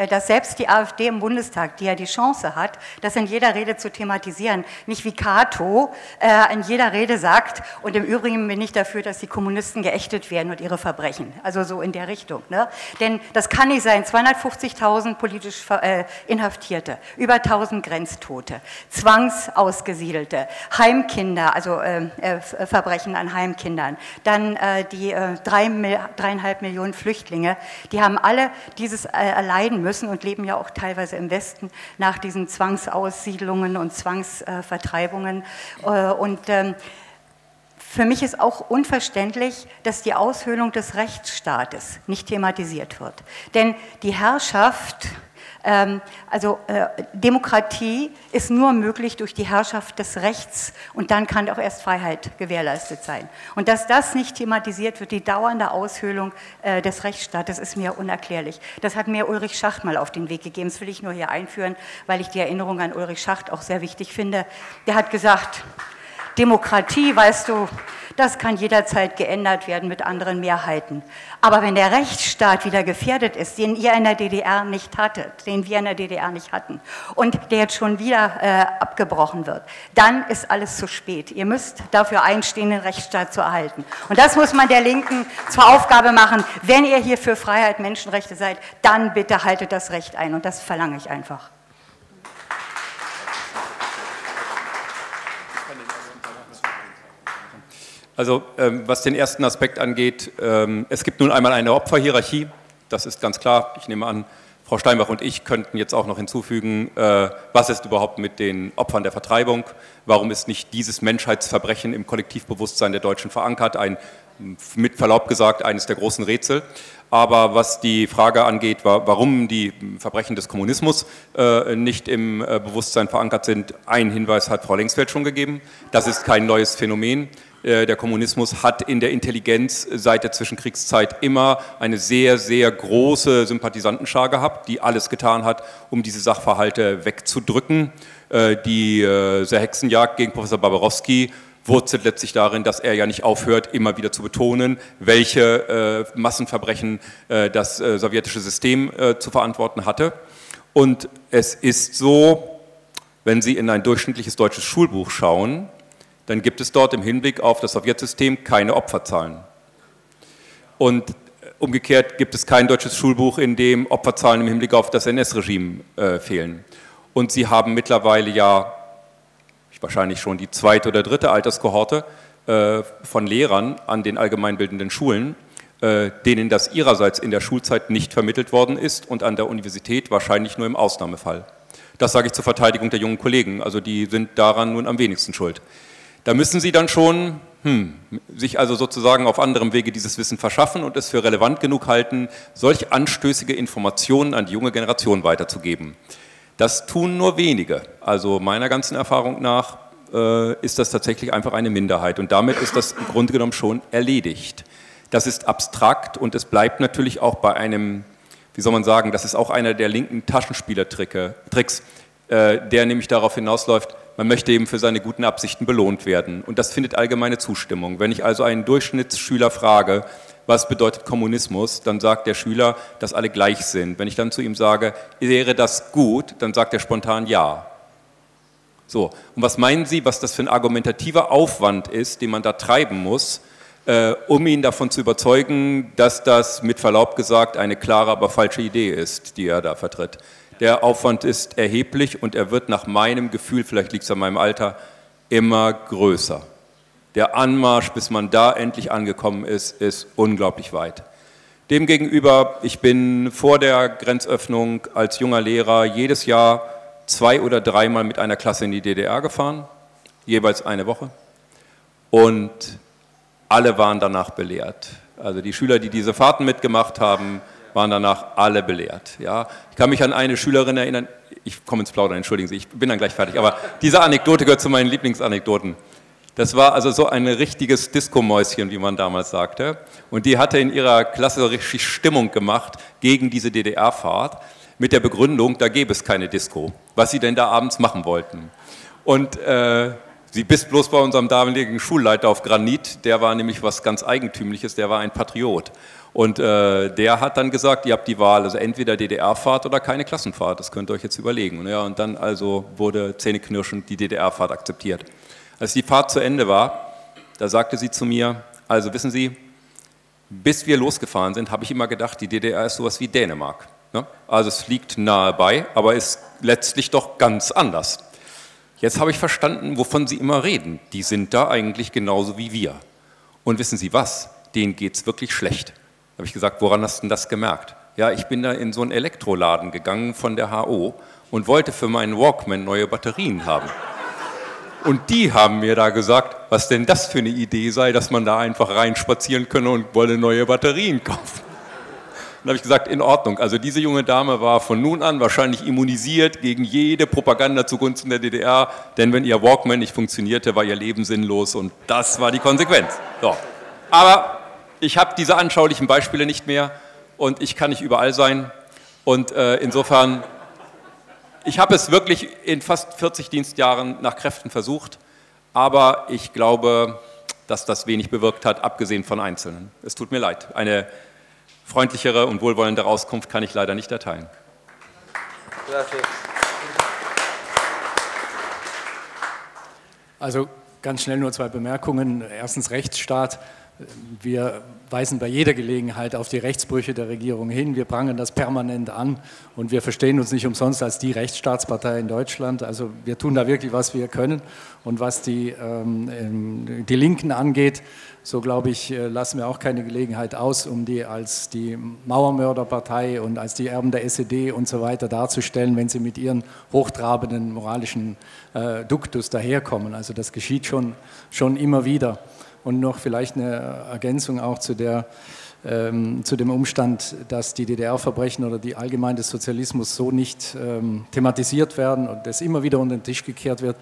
dass selbst die AfD im Bundestag, die ja die Chance hat, das in jeder Rede zu thematisieren, nicht wie Cato äh, in jeder Rede sagt, und im Übrigen bin ich dafür, dass die Kommunisten geächtet werden und ihre Verbrechen. Also so in der Richtung. Ne? Denn das kann nicht sein. zweihundertfünfzigtausend politisch äh, Inhaftierte, über tausend Grenztote, Zwangsausgesiedelte, Heimkinder, also äh, äh, Verbrechen an Heimkindern, dann äh, die äh, drei, dreieinhalb Millionen Flüchtlinge, die haben alle dieses äh, erleiden müssen und leben ja auch teilweise im Westen nach diesen Zwangsaussiedlungen und Zwangsvertreibungen. Äh, und ähm, für mich ist auch unverständlich, dass die Aushöhlung des Rechtsstaates nicht thematisiert wird. Denn die Herrschaft, ähm, also äh, Demokratie ist nur möglich durch die Herrschaft des Rechts und dann kann auch erst Freiheit gewährleistet sein. Und dass das nicht thematisiert wird, die dauernde Aushöhlung äh, des Rechtsstaates, ist mir unerklärlich. Das hat mir Ulrich Schacht mal auf den Weg gegeben. Das will ich nur hier einführen, weil ich die Erinnerung an Ulrich Schacht auch sehr wichtig finde. Der hat gesagt... Demokratie, weißt du, das kann jederzeit geändert werden mit anderen Mehrheiten. Aber wenn der Rechtsstaat wieder gefährdet ist, den ihr in der D D R nicht hattet, den wir in der D D R nicht hatten und der jetzt schon wieder äh, abgebrochen wird, dann ist alles zu spät. Ihr müsst dafür einstehen, den Rechtsstaat zu erhalten. Und das muss man der Linken zur Aufgabe machen. Wenn ihr hier für Freiheit, Menschenrechte seid, dann bitte haltet das Recht ein. Und das verlange ich einfach. Also ähm, was den ersten Aspekt angeht, ähm, es gibt nun einmal eine Opferhierarchie, das ist ganz klar. Ich nehme an, Frau Steinbach und ich könnten jetzt auch noch hinzufügen, äh, was ist überhaupt mit den Opfern der Vertreibung, warum ist nicht dieses Menschheitsverbrechen im Kollektivbewusstsein der Deutschen verankert, ein, mit Verlaub gesagt, eines der großen Rätsel. Aber was die Frage angeht, warum die Verbrechen des Kommunismus äh, nicht im äh, Bewusstsein verankert sind, einen Hinweis hat Frau Lengsfeld schon gegeben, das ist kein neues Phänomen. Der Kommunismus hat in der Intelligenz seit der Zwischenkriegszeit immer eine sehr, sehr große Sympathisantenschar gehabt, die alles getan hat, um diese Sachverhalte wegzudrücken. Diese Hexenjagd gegen Professor Baberowski wurzelt letztlich darin, dass er ja nicht aufhört, immer wieder zu betonen, welche Massenverbrechen das sowjetische System zu verantworten hatte. Und es ist so, wenn Sie in ein durchschnittliches deutsches Schulbuch schauen, dann gibt es dort im Hinblick auf das Sowjetsystem keine Opferzahlen. Und umgekehrt gibt es kein deutsches Schulbuch, in dem Opferzahlen im Hinblick auf das N S-Regime äh, fehlen. Und Sie haben mittlerweile ja wahrscheinlich schon die zweite oder dritte Alterskohorte äh, von Lehrern an den allgemeinbildenden Schulen, äh, denen das ihrerseits in der Schulzeit nicht vermittelt worden ist und an der Universität wahrscheinlich nur im Ausnahmefall. Das sage ich zur Verteidigung der jungen Kollegen, also die sind daran nun am wenigsten schuld. Da müssen sie dann schon hm, sich also sozusagen auf anderem Wege dieses Wissen verschaffen und es für relevant genug halten, solch anstößige Informationen an die junge Generation weiterzugeben. Das tun nur wenige. Also meiner ganzen Erfahrung nach äh, ist das tatsächlich einfach eine Minderheit und damit ist das im Grunde genommen schon erledigt. Das ist abstrakt und es bleibt natürlich auch bei einem, wie soll man sagen, das ist auch einer der linken Taschenspielertricks, äh, der nämlich darauf hinausläuft, man möchte eben für seine guten Absichten belohnt werden. Und das findet allgemeine Zustimmung. Wenn ich also einen Durchschnittsschüler frage, was bedeutet Kommunismus, dann sagt der Schüler, dass alle gleich sind. Wenn ich dann zu ihm sage, wäre das gut, dann sagt er spontan ja. So, und was meinen Sie, was das für ein argumentativer Aufwand ist, den man da treiben muss, äh, um ihn davon zu überzeugen, dass das mit Verlaub gesagt eine klare, aber falsche Idee ist, die er da vertritt. Der Aufwand ist erheblich und er wird nach meinem Gefühl, vielleicht liegt es an meinem Alter, immer größer. Der Anmarsch, bis man da endlich angekommen ist, ist unglaublich weit. Demgegenüber, ich bin vor der Grenzöffnung als junger Lehrer jedes Jahr zwei- oder dreimal mit einer Klasse in die D D R gefahren, jeweils eine Woche. Und alle waren danach belehrt. Also die Schüler, die diese Fahrten mitgemacht haben, waren danach alle belehrt. Ja, ich kann mich an eine Schülerin erinnern, ich komme ins Plaudern, entschuldigen Sie, ich bin dann gleich fertig, aber diese Anekdote gehört zu meinen Lieblingsanekdoten. Das war also so ein richtiges Diskomäuschen, wie man damals sagte. Und die hatte in ihrer Klasse richtig Stimmung gemacht gegen diese D D R-Fahrt mit der Begründung, da gäbe es keine Disco, was sie denn da abends machen wollten. Und äh, sie biss bloß bei unserem damaligen Schulleiter auf Granit, der war nämlich was ganz Eigentümliches, der war ein Patriot. Und äh, der hat dann gesagt, ihr habt die Wahl, also entweder D D R-Fahrt oder keine Klassenfahrt, das könnt ihr euch jetzt überlegen. Ja, und dann also wurde zähneknirschend die D D R-Fahrt akzeptiert. Als die Fahrt zu Ende war, da sagte sie zu mir, also wissen Sie, bis wir losgefahren sind, habe ich immer gedacht, die D D R ist sowas wie Dänemark. Ne? Also es liegt nahe bei, aber ist letztlich doch ganz anders. Jetzt habe ich verstanden, wovon Sie immer reden. Die sind da eigentlich genauso wie wir. Und wissen Sie was, denen geht es wirklich schlecht. Da habe ich gesagt, woran hast du denn das gemerkt? Ja, ich bin da in so einen Elektroladen gegangen von der H O und wollte für meinen Walkman neue Batterien haben. Und die haben mir da gesagt, was denn das für eine Idee sei, dass man da einfach reinspazieren könne und wolle neue Batterien kaufen. Dann habe ich gesagt, in Ordnung. Also diese junge Dame war von nun an wahrscheinlich immunisiert gegen jede Propaganda zugunsten der D D R, denn wenn ihr Walkman nicht funktionierte, war ihr Leben sinnlos und das war die Konsequenz. So. Aber ich habe diese anschaulichen Beispiele nicht mehr und ich kann nicht überall sein und äh, insofern... Ich habe es wirklich in fast vierzig Dienstjahren nach Kräften versucht, aber ich glaube, dass das wenig bewirkt hat, abgesehen von Einzelnen. Es tut mir leid. Eine freundlichere und wohlwollendere Auskunft kann ich leider nicht erteilen. Also ganz schnell nur zwei Bemerkungen. Erstens Rechtsstaat. Wir weisen bei jeder Gelegenheit auf die Rechtsbrüche der Regierung hin. Wir prangern das permanent an und wir verstehen uns nicht umsonst als die Rechtsstaatspartei in Deutschland. Also wir tun da wirklich, was wir können. Und was die, ähm, die Linken angeht, so glaube ich, lassen wir auch keine Gelegenheit aus, um die als die Mauermörderpartei und als die Erben der S E D und so weiter darzustellen, wenn sie mit ihren hochtrabenden moralischen äh, Duktus daherkommen. Also das geschieht schon, schon immer wieder. Und noch vielleicht eine Ergänzung auch zu, der, ähm, zu dem Umstand, dass die D D R-Verbrechen oder die allgemein des Sozialismus so nicht ähm, thematisiert werden und das immer wieder unter den Tisch gekehrt wird.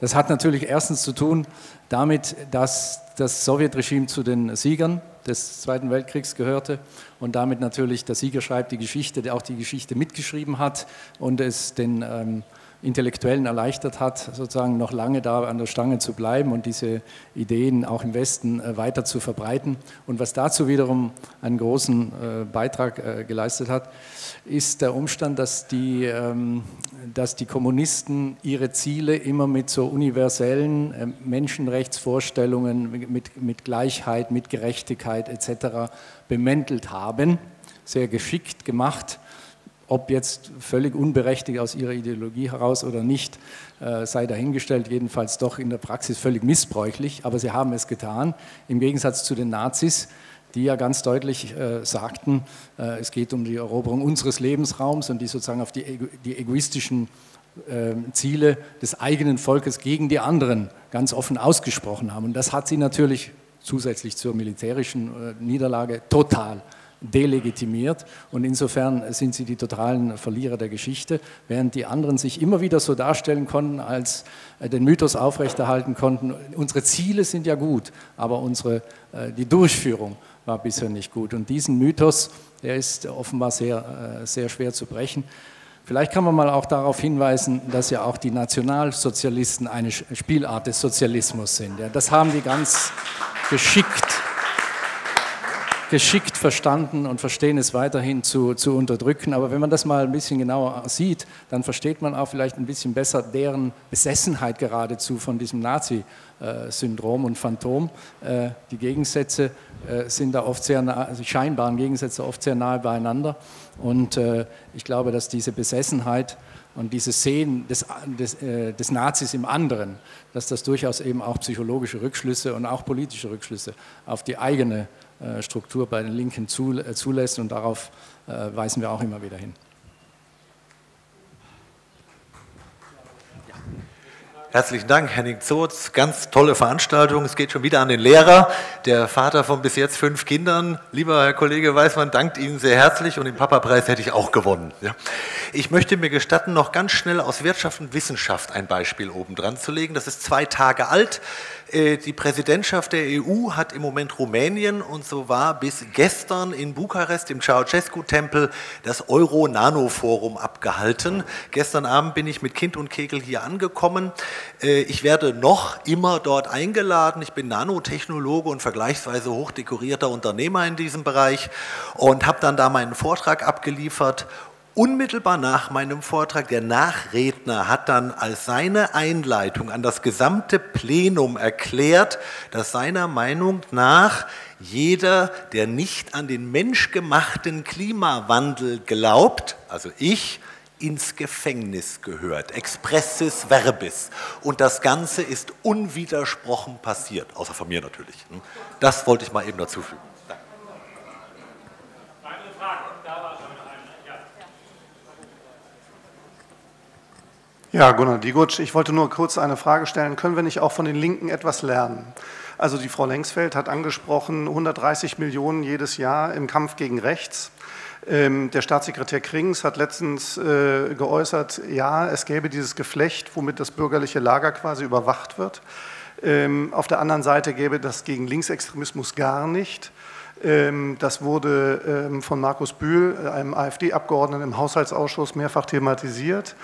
Das hat natürlich erstens zu tun damit, dass das Sowjetregime zu den Siegern des Zweiten Weltkriegs gehörte und damit natürlich der Sieger schreibt die Geschichte, der auch die Geschichte mitgeschrieben hat und es den ähm, Intellektuellen erleichtert hat, sozusagen noch lange da an der Stange zu bleiben und diese Ideen auch im Westen weiter zu verbreiten. Und was dazu wiederum einen großen Beitrag geleistet hat, ist der Umstand, dass die, dass die Kommunisten ihre Ziele immer mit so universellen Menschenrechtsvorstellungen, mit, mit Gleichheit, mit Gerechtigkeit et cetera bemäntelt haben, sehr geschickt gemacht. Ob jetzt völlig unberechtigt aus ihrer Ideologie heraus oder nicht, sei dahingestellt, jedenfalls doch in der Praxis völlig missbräuchlich, aber sie haben es getan, im Gegensatz zu den Nazis, die ja ganz deutlich äh, sagten, äh, es geht um die Eroberung unseres Lebensraums und die sozusagen auf die, die egoistischen äh, Ziele des eigenen Volkes gegen die anderen ganz offen ausgesprochen haben. Und das hat sie natürlich zusätzlich zur militärischen äh, Niederlage total delegitimiert, und insofern sind sie die totalen Verlierer der Geschichte, während die anderen sich immer wieder so darstellen konnten, als äh, den Mythos aufrechterhalten konnten, unsere Ziele sind ja gut, aber unsere, äh, die Durchführung war bisher nicht gut. Und diesen Mythos, der ist offenbar sehr, äh, sehr schwer zu brechen. Vielleicht kann man mal auch darauf hinweisen, dass ja auch die Nationalsozialisten eine Spielart des Sozialismus sind. Ja, das haben die ganz geschickt, geschickt verstanden und verstehen es weiterhin zu, zu unterdrücken. Aber wenn man das mal ein bisschen genauer sieht, dann versteht man auch vielleicht ein bisschen besser deren Besessenheit geradezu von diesem Nazi-Syndrom und Phantom. Die Gegensätze sind da oft sehr nah, also die scheinbaren Gegensätze oft sehr nahe beieinander. Und äh, ich glaube, dass diese Besessenheit und dieses Sehen des, des, äh, des Nazis im anderen, dass das durchaus eben auch psychologische Rückschlüsse und auch politische Rückschlüsse auf die eigene äh, Struktur bei den Linken zu, äh, zulässt, und darauf äh, weisen wir auch immer wieder hin. Herzlichen Dank, Henning Zotz. Ganz tolle Veranstaltung. Es geht schon wieder an den Lehrer, der Vater von bis jetzt fünf Kindern. Lieber Herr Kollege Weißmann, dankt Ihnen sehr herzlich, und den Papa-Preis hätte ich auch gewonnen. Ja. Ich möchte mir gestatten, noch ganz schnell aus Wirtschaft und Wissenschaft ein Beispiel oben dran zu legen. Das ist zwei Tage alt. Die Präsidentschaft der E U hat im Moment Rumänien, und so war bis gestern in Bukarest im Ceausescu-Tempel das Euro-Nano-Forum abgehalten. Gestern Abend bin ich mit Kind und Kegel hier angekommen. Ich werde noch immer dort eingeladen. Ich bin Nanotechnologe und vergleichsweise hochdekorierter Unternehmer in diesem Bereich und habe dann da meinen Vortrag abgeliefert. Unmittelbar nach meinem Vortrag, der Nachredner hat dann als seine Einleitung an das gesamte Plenum erklärt, dass seiner Meinung nach jeder, der nicht an den menschgemachten Klimawandel glaubt, also ich, ins Gefängnis gehört, expressis verbis. Und das Ganze ist unwidersprochen passiert, außer von mir natürlich. Das wollte ich mal eben dazu fügen. Danke. Ja, Gunnar Diegutsch, ich wollte nur kurz eine Frage stellen. Können wir nicht auch von den Linken etwas lernen? Also die Frau Lengsfeld hat angesprochen, hundertdreißig Millionen jedes Jahr im Kampf gegen rechts. Der Staatssekretär Krings hat letztens äh, geäußert, ja, es gäbe dieses Geflecht, womit das bürgerliche Lager quasi überwacht wird. Ähm, auf der anderen Seite gäbe das gegen Linksextremismus gar nicht. Ähm, das wurde ähm, von Markus Bühl, einem AfD-Abgeordneten im Haushaltsausschuss, mehrfach thematisiert.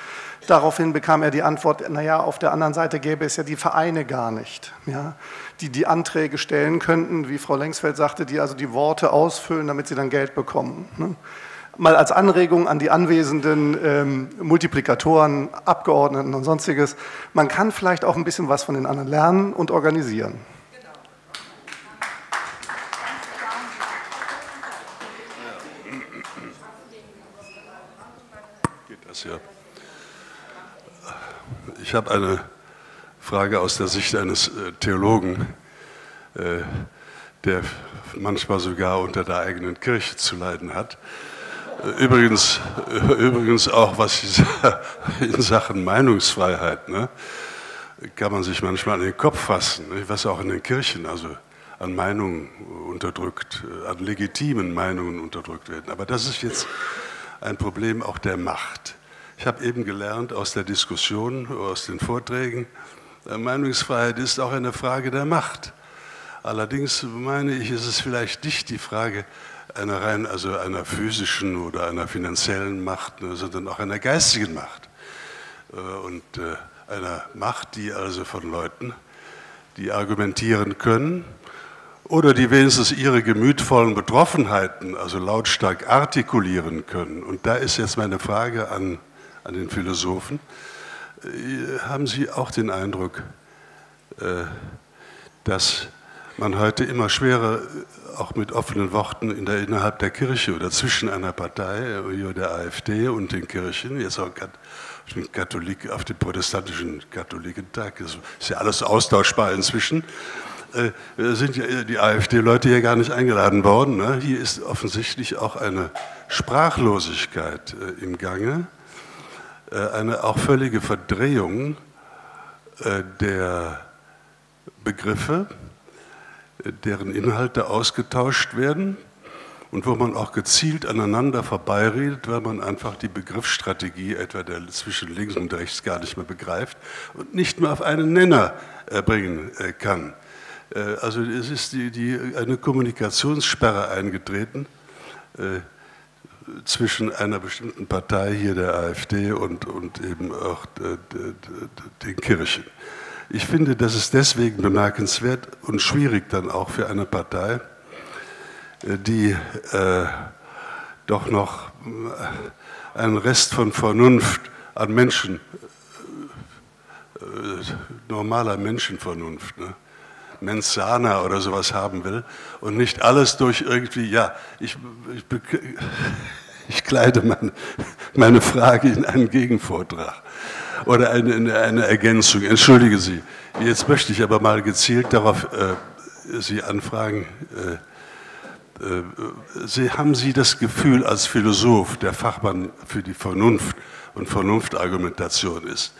Daraufhin bekam er die Antwort, naja, auf der anderen Seite gäbe es ja die Vereine gar nicht, ja, die die Anträge stellen könnten, wie Frau Lengsfeld sagte, die also die Worte ausfüllen, damit sie dann Geld bekommen. Ne? Mal als Anregung an die anwesenden ähm, Multiplikatoren, Abgeordneten und Sonstiges, man kann vielleicht auch ein bisschen was von den anderen lernen und organisieren. Genau. Geht das ja. Ich habe eine Frage aus der Sicht eines Theologen, der manchmal sogar unter der eigenen Kirche zu leiden hat. Übrigens, übrigens auch was in Sachen Meinungsfreiheit, ne, kann man sich manchmal an den Kopf fassen, was auch in den Kirchen also an Meinungen unterdrückt, an legitimen Meinungen unterdrückt werden. Aber das ist jetzt ein Problem auch der Macht. Ich habe eben gelernt aus der Diskussion, aus den Vorträgen, Meinungsfreiheit ist auch eine Frage der Macht. Allerdings meine ich, ist es vielleicht nicht die Frage einer rein, also einer physischen oder einer finanziellen Macht, sondern auch einer geistigen Macht. Und einer Macht, die also von Leuten, die argumentieren können oder die wenigstens ihre gemütvollen Betroffenheiten, also lautstark artikulieren können. Und da ist jetzt meine Frage an, an den Philosophen. Haben Sie auch den Eindruck, dass man heute immer schwerer auch mit offenen Worten in der, innerhalb der Kirche oder zwischen einer Partei, der AfD und den Kirchen, jetzt auch auf den, Katholik, auf den protestantischen Katholikentag, das ist ja alles austauschbar inzwischen, sind ja die AfD-Leute hier gar nicht eingeladen worden. Ne? Hier ist offensichtlich auch eine Sprachlosigkeit im Gange, eine auch völlige Verdrehung der Begriffe, deren Inhalte ausgetauscht werden und wo man auch gezielt aneinander vorbeiredet, weil man einfach die Begriffsstrategie etwa der zwischen links und rechts gar nicht mehr begreift und nicht mehr auf einen Nenner bringen kann. Also es ist die, die, eine Kommunikationssperre eingetreten äh, zwischen einer bestimmten Partei, hier der AfD, und, und eben auch äh, den Kirchen. Ich finde, das ist deswegen bemerkenswert und schwierig dann auch für eine Partei, die äh, doch noch einen Rest von Vernunft an Menschen, äh, normaler Menschenvernunft, ne? Mensana oder sowas haben will und nicht alles durch irgendwie, ja, ich, ich, ich kleide meine, meine Frage in einen Gegenvortrag oder eine, eine Ergänzung. Entschuldige Sie, jetzt möchte ich aber mal gezielt darauf äh, Sie anfragen, äh, äh, Sie, haben Sie das Gefühl als Philosoph, der Fachmann für die Vernunft und Vernunftargumentation ist,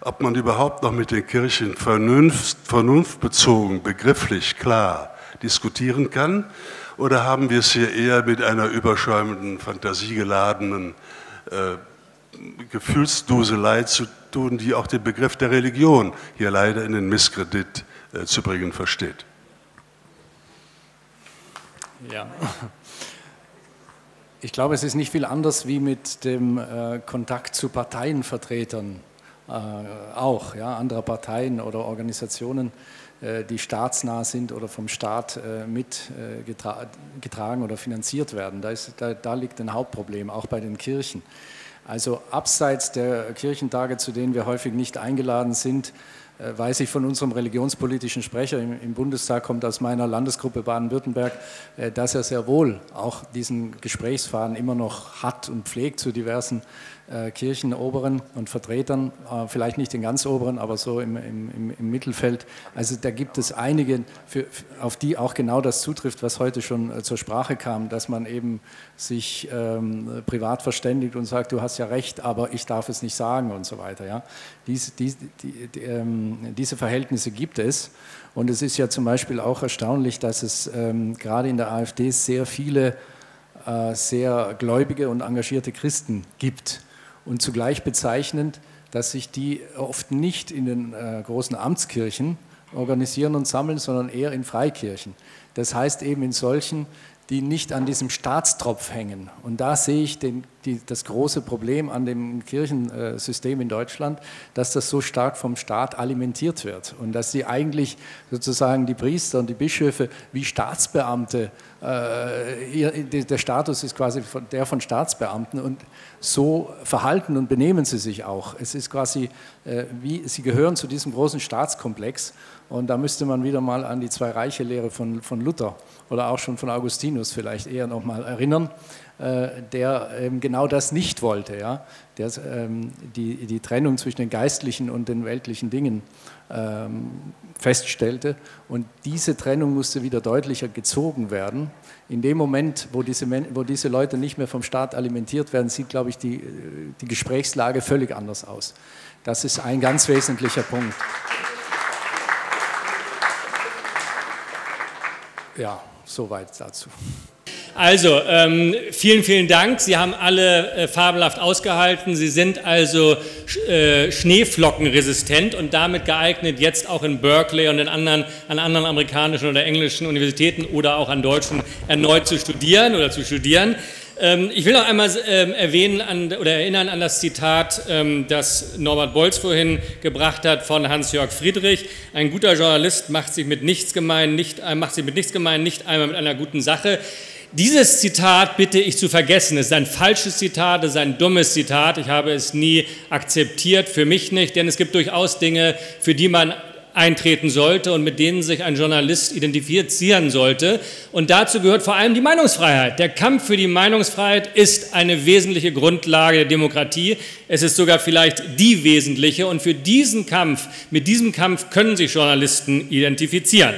ob man überhaupt noch mit den Kirchen vernunft, vernunftbezogen, begrifflich, klar diskutieren kann, oder haben wir es hier eher mit einer überschäumenden, fantasiegeladenen äh, Gefühlsduselei zu tun, die auch den Begriff der Religion hier leider in den Misskredit äh, zu bringen versteht? Ja. Ich glaube, es ist nicht viel anders wie mit dem äh, Kontakt zu Parteienvertretern. Äh, auch ja, anderer Parteien oder Organisationen, äh, die staatsnah sind oder vom Staat äh, mit äh, getra getragen oder finanziert werden. Da, ist, da, da liegt ein Hauptproblem, auch bei den Kirchen. Also abseits der Kirchentage, zu denen wir häufig nicht eingeladen sind, äh, weiß ich von unserem religionspolitischen Sprecher im, im Bundestag, kommt aus meiner Landesgruppe Baden-Württemberg, äh, dass er sehr wohl auch diesen Gesprächsfaden immer noch hat und pflegt zu diversen Kirchenoberen und Vertretern, vielleicht nicht den ganz oberen, aber so im, im, im Mittelfeld. Also da gibt es einige, für, auf die auch genau das zutrifft, was heute schon zur Sprache kam, dass man eben sich ähm, privat verständigt und sagt, du hast ja recht, aber ich darf es nicht sagen und so weiter. Ja? Dies, dies, die, die, ähm, diese Verhältnisse gibt es, und es ist ja zum Beispiel auch erstaunlich, dass es ähm, gerade in der AfD sehr viele äh, sehr gläubige und engagierte Christen gibt. Und zugleich bezeichnend, dass sich die oft nicht in den äh, großen Amtskirchen organisieren und sammeln, sondern eher in Freikirchen. Das heißt eben in solchen, die nicht an diesem Staatstropf hängen. Und da sehe ich den, die, das große Problem an dem Kirchensystem in Deutschland, dass das so stark vom Staat alimentiert wird und dass sie eigentlich sozusagen die Priester und die Bischöfe wie Staatsbeamte, äh, ihr, der Status ist quasi von, der von Staatsbeamten, und so verhalten und benehmen sie sich auch. Es ist quasi, äh, wie sie gehören zu diesem großen Staatskomplex. Und da müsste man wieder mal an die Zwei-Reiche-Lehre von, von Luther oder auch schon von Augustinus vielleicht eher noch mal erinnern, äh, der ähm, genau das nicht wollte, ja? Der ähm, die, die Trennung zwischen den geistlichen und den weltlichen Dingen ähm, feststellte. Und diese Trennung musste wieder deutlicher gezogen werden. In dem Moment, wo diese, wo diese Leute nicht mehr vom Staat alimentiert werden, sieht, glaube ich, die, die Gesprächslage völlig anders aus. Das ist ein ganz wesentlicher Punkt. Ja, soweit dazu. Also, ähm, vielen, vielen Dank. Sie haben alle äh, fabelhaft ausgehalten. Sie sind also sch äh, schneeflockenresistent und damit geeignet, jetzt auch in Berkeley und in anderen, an anderen amerikanischen oder englischen Universitäten oder auch an deutschen erneut zu studieren oder zu studieren. Ähm, ich will noch einmal ähm, erwähnen an, oder erinnern an das Zitat, ähm, das Norbert Bolz vorhin gebracht hat von Hans-Jörg Friedrich. Ein guter Journalist macht sich mit nichts gemein, nicht, äh, macht sich mit nichts gemein, nicht einmal mit einer guten Sache. Dieses Zitat bitte ich zu vergessen. Es ist ein falsches Zitat, es ist ein dummes Zitat. Ich habe es nie akzeptiert, für mich nicht, denn es gibt durchaus Dinge, für die man eintreten sollte und mit denen sich ein Journalist identifizieren sollte. Und dazu gehört vor allem die Meinungsfreiheit. Der Kampf für die Meinungsfreiheit ist eine wesentliche Grundlage der Demokratie. Es ist sogar vielleicht die wesentliche. Und für diesen Kampf, mit diesem Kampf können sich Journalisten identifizieren.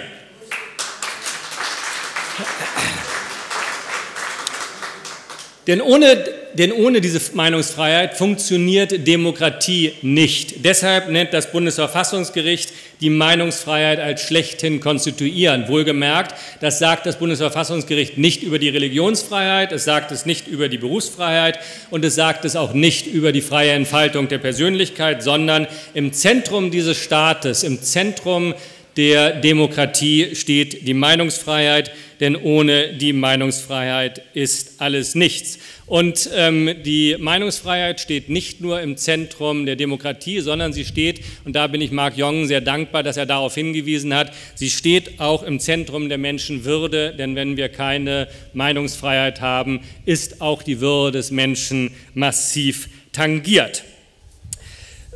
Denn ohne, denn ohne diese Meinungsfreiheit funktioniert Demokratie nicht. Deshalb nennt das Bundesverfassungsgericht die Meinungsfreiheit als schlechthin konstituieren. Wohlgemerkt, das sagt das Bundesverfassungsgericht nicht über die Religionsfreiheit, es sagt es nicht über die Berufsfreiheit und es sagt es auch nicht über die freie Entfaltung der Persönlichkeit, sondern im Zentrum dieses Staates, im Zentrum der Demokratie steht die Meinungsfreiheit, denn ohne die Meinungsfreiheit ist alles nichts. Und ähm, die Meinungsfreiheit steht nicht nur im Zentrum der Demokratie, sondern sie steht, und da bin ich Marc Jongen sehr dankbar, dass er darauf hingewiesen hat, sie steht auch im Zentrum der Menschenwürde, denn wenn wir keine Meinungsfreiheit haben, ist auch die Würde des Menschen massiv tangiert.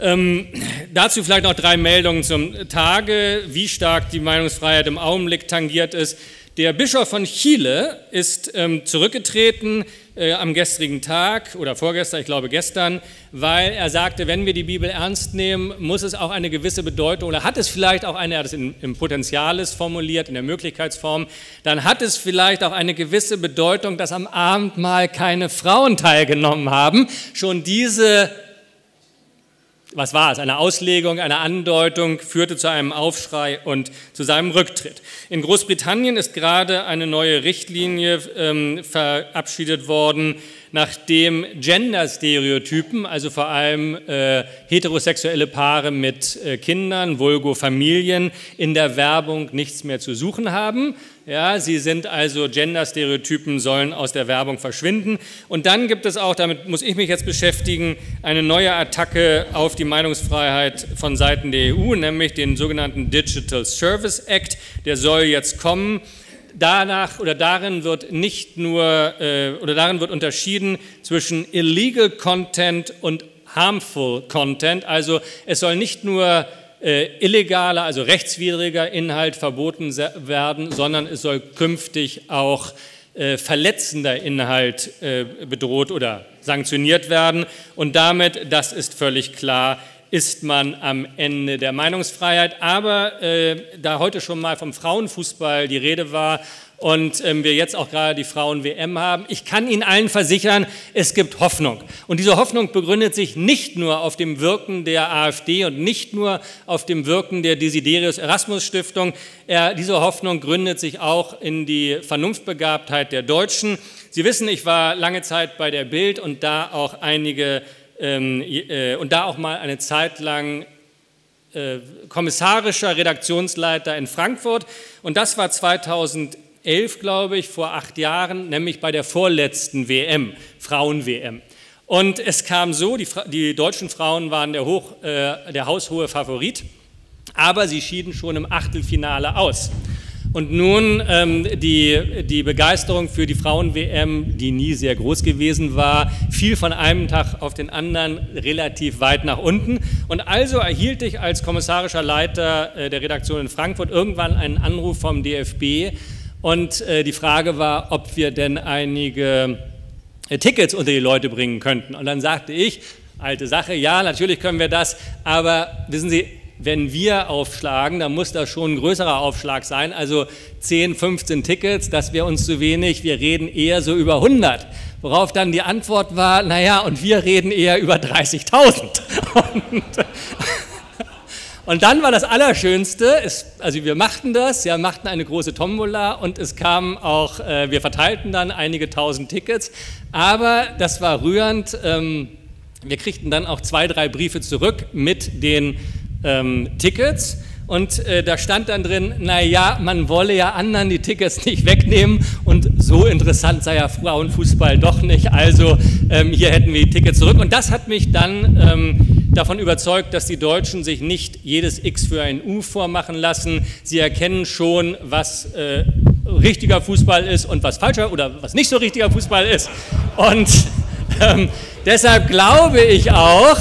Ähm, dazu vielleicht noch drei Meldungen zum Tage, wie stark die Meinungsfreiheit im Augenblick tangiert ist. Der Bischof von Chile ist ähm, zurückgetreten äh, am gestrigen Tag oder vorgestern, ich glaube gestern, weil er sagte, wenn wir die Bibel ernst nehmen, muss es auch eine gewisse Bedeutung oder hat es vielleicht auch eine, er hat es in, im Potenzialis formuliert, in der Möglichkeitsform, dann hat es vielleicht auch eine gewisse Bedeutung, dass am Abendmahl keine Frauen teilgenommen haben. Schon diese Was war es? Eine Auslegung, eine Andeutung führte zu einem Aufschrei und zu seinem Rücktritt. In Großbritannien ist gerade eine neue Richtlinie ähm, verabschiedet worden, nachdem Gender-Stereotypen, also vor allem äh, heterosexuelle Paare mit äh, Kindern, vulgo Familien, in der Werbung nichts mehr zu suchen haben. Ja, sie sind also, Gender-Stereotypen sollen aus der Werbung verschwinden. Und dann gibt es auch, damit muss ich mich jetzt beschäftigen, eine neue Attacke auf die Meinungsfreiheit von Seiten der E U, nämlich den sogenannten Digital Service Act, der soll jetzt kommen. Danach oder darin wird nicht nur äh, oder darin wird unterschieden zwischen illegal Content und harmful Content. Also es soll nicht nur äh, illegaler, also rechtswidriger Inhalt verboten werden, sondern es soll künftig auch äh, verletzender Inhalt äh, bedroht oder sanktioniert werden. Und damit, das ist völlig klar, ist man am Ende der Meinungsfreiheit. Aber äh, da heute schon mal vom Frauenfußball die Rede war und ähm, wir jetzt auch gerade die Frauen-W M haben, ich kann Ihnen allen versichern, es gibt Hoffnung. Und diese Hoffnung begründet sich nicht nur auf dem Wirken der AfD und nicht nur auf dem Wirken der Desiderius-Erasmus-Stiftung. Äh, diese Hoffnung gründet sich auch in die Vernunftbegabtheit der Deutschen. Sie wissen, ich war lange Zeit bei der Bild und da auch einige und da auch mal eine Zeit lang kommissarischer Redaktionsleiter in Frankfurt. Und das war zweitausendelf, glaube ich, vor acht Jahren, nämlich bei der vorletzten W M, Frauen-W M. Und es kam so, die, die deutschen Frauen waren der, hoch, der haushohe Favorit, aber sie schieden schon im Achtelfinale aus. Und nun ähm, die, die Begeisterung für die Frauen-W M, die nie sehr groß gewesen war, fiel von einem Tag auf den anderen relativ weit nach unten. Und also erhielt ich als kommissarischer Leiter äh, der Redaktion in Frankfurt irgendwann einen Anruf vom D F B. Und äh, die Frage war, ob wir denn einige äh, Tickets unter die Leute bringen könnten. Und dann sagte ich, alte Sache, ja, natürlich können wir das, aber wissen Sie, wenn wir aufschlagen, dann muss das schon ein größerer Aufschlag sein, also zehn, fünfzehn Tickets, das wäre uns zu wenig, wir reden eher so über hundert. Worauf dann die Antwort war, naja, und wir reden eher über dreißigtausend. Und, und dann war das Allerschönste, es, also wir machten das, ja, machten eine große Tombola und es kamen auch, äh, wir verteilten dann einige tausend Tickets, aber das war rührend, ähm, wir kriegten dann auch zwei, drei Briefe zurück mit den Tickets und äh, da stand dann drin, naja, man wolle ja anderen die Tickets nicht wegnehmen und so interessant sei ja Frauenfußball doch nicht, also ähm, hier hätten wir die Tickets zurück und das hat mich dann ähm, davon überzeugt, dass die Deutschen sich nicht jedes X für ein U vormachen lassen, sie erkennen schon, was äh, richtiger Fußball ist und was falscher oder was nicht so richtiger Fußball ist und ähm, deshalb glaube ich auch,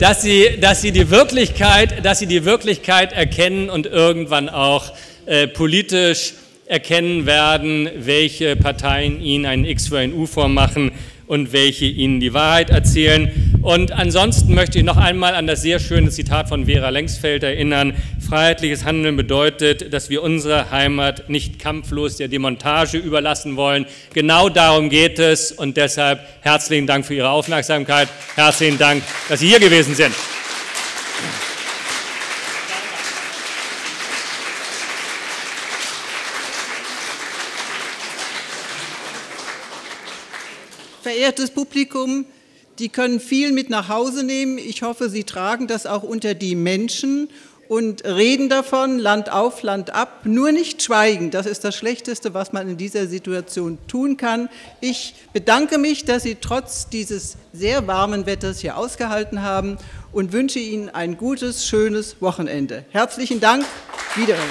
Dass sie, dass, sie die Wirklichkeit, dass sie die Wirklichkeit erkennen und irgendwann auch äh, politisch erkennen werden, welche Parteien ihnen ein X für ein U vormachen und welche ihnen die Wahrheit erzählen. Und ansonsten möchte ich noch einmal an das sehr schöne Zitat von Vera Lengsfeld erinnern. Freiheitliches Handeln bedeutet, dass wir unsere Heimat nicht kampflos der Demontage überlassen wollen. Genau darum geht es und deshalb herzlichen Dank für Ihre Aufmerksamkeit. Herzlichen Dank, dass Sie hier gewesen sind. Verehrtes Publikum, die können viel mit nach Hause nehmen. Ich hoffe, Sie tragen das auch unter die Menschen und reden davon, Land auf, Land ab. Nur nicht schweigen, das ist das Schlechteste, was man in dieser Situation tun kann. Ich bedanke mich, dass Sie trotz dieses sehr warmen Wetters hier ausgehalten haben und wünsche Ihnen ein gutes, schönes Wochenende. Herzlichen Dank. Wiederhören.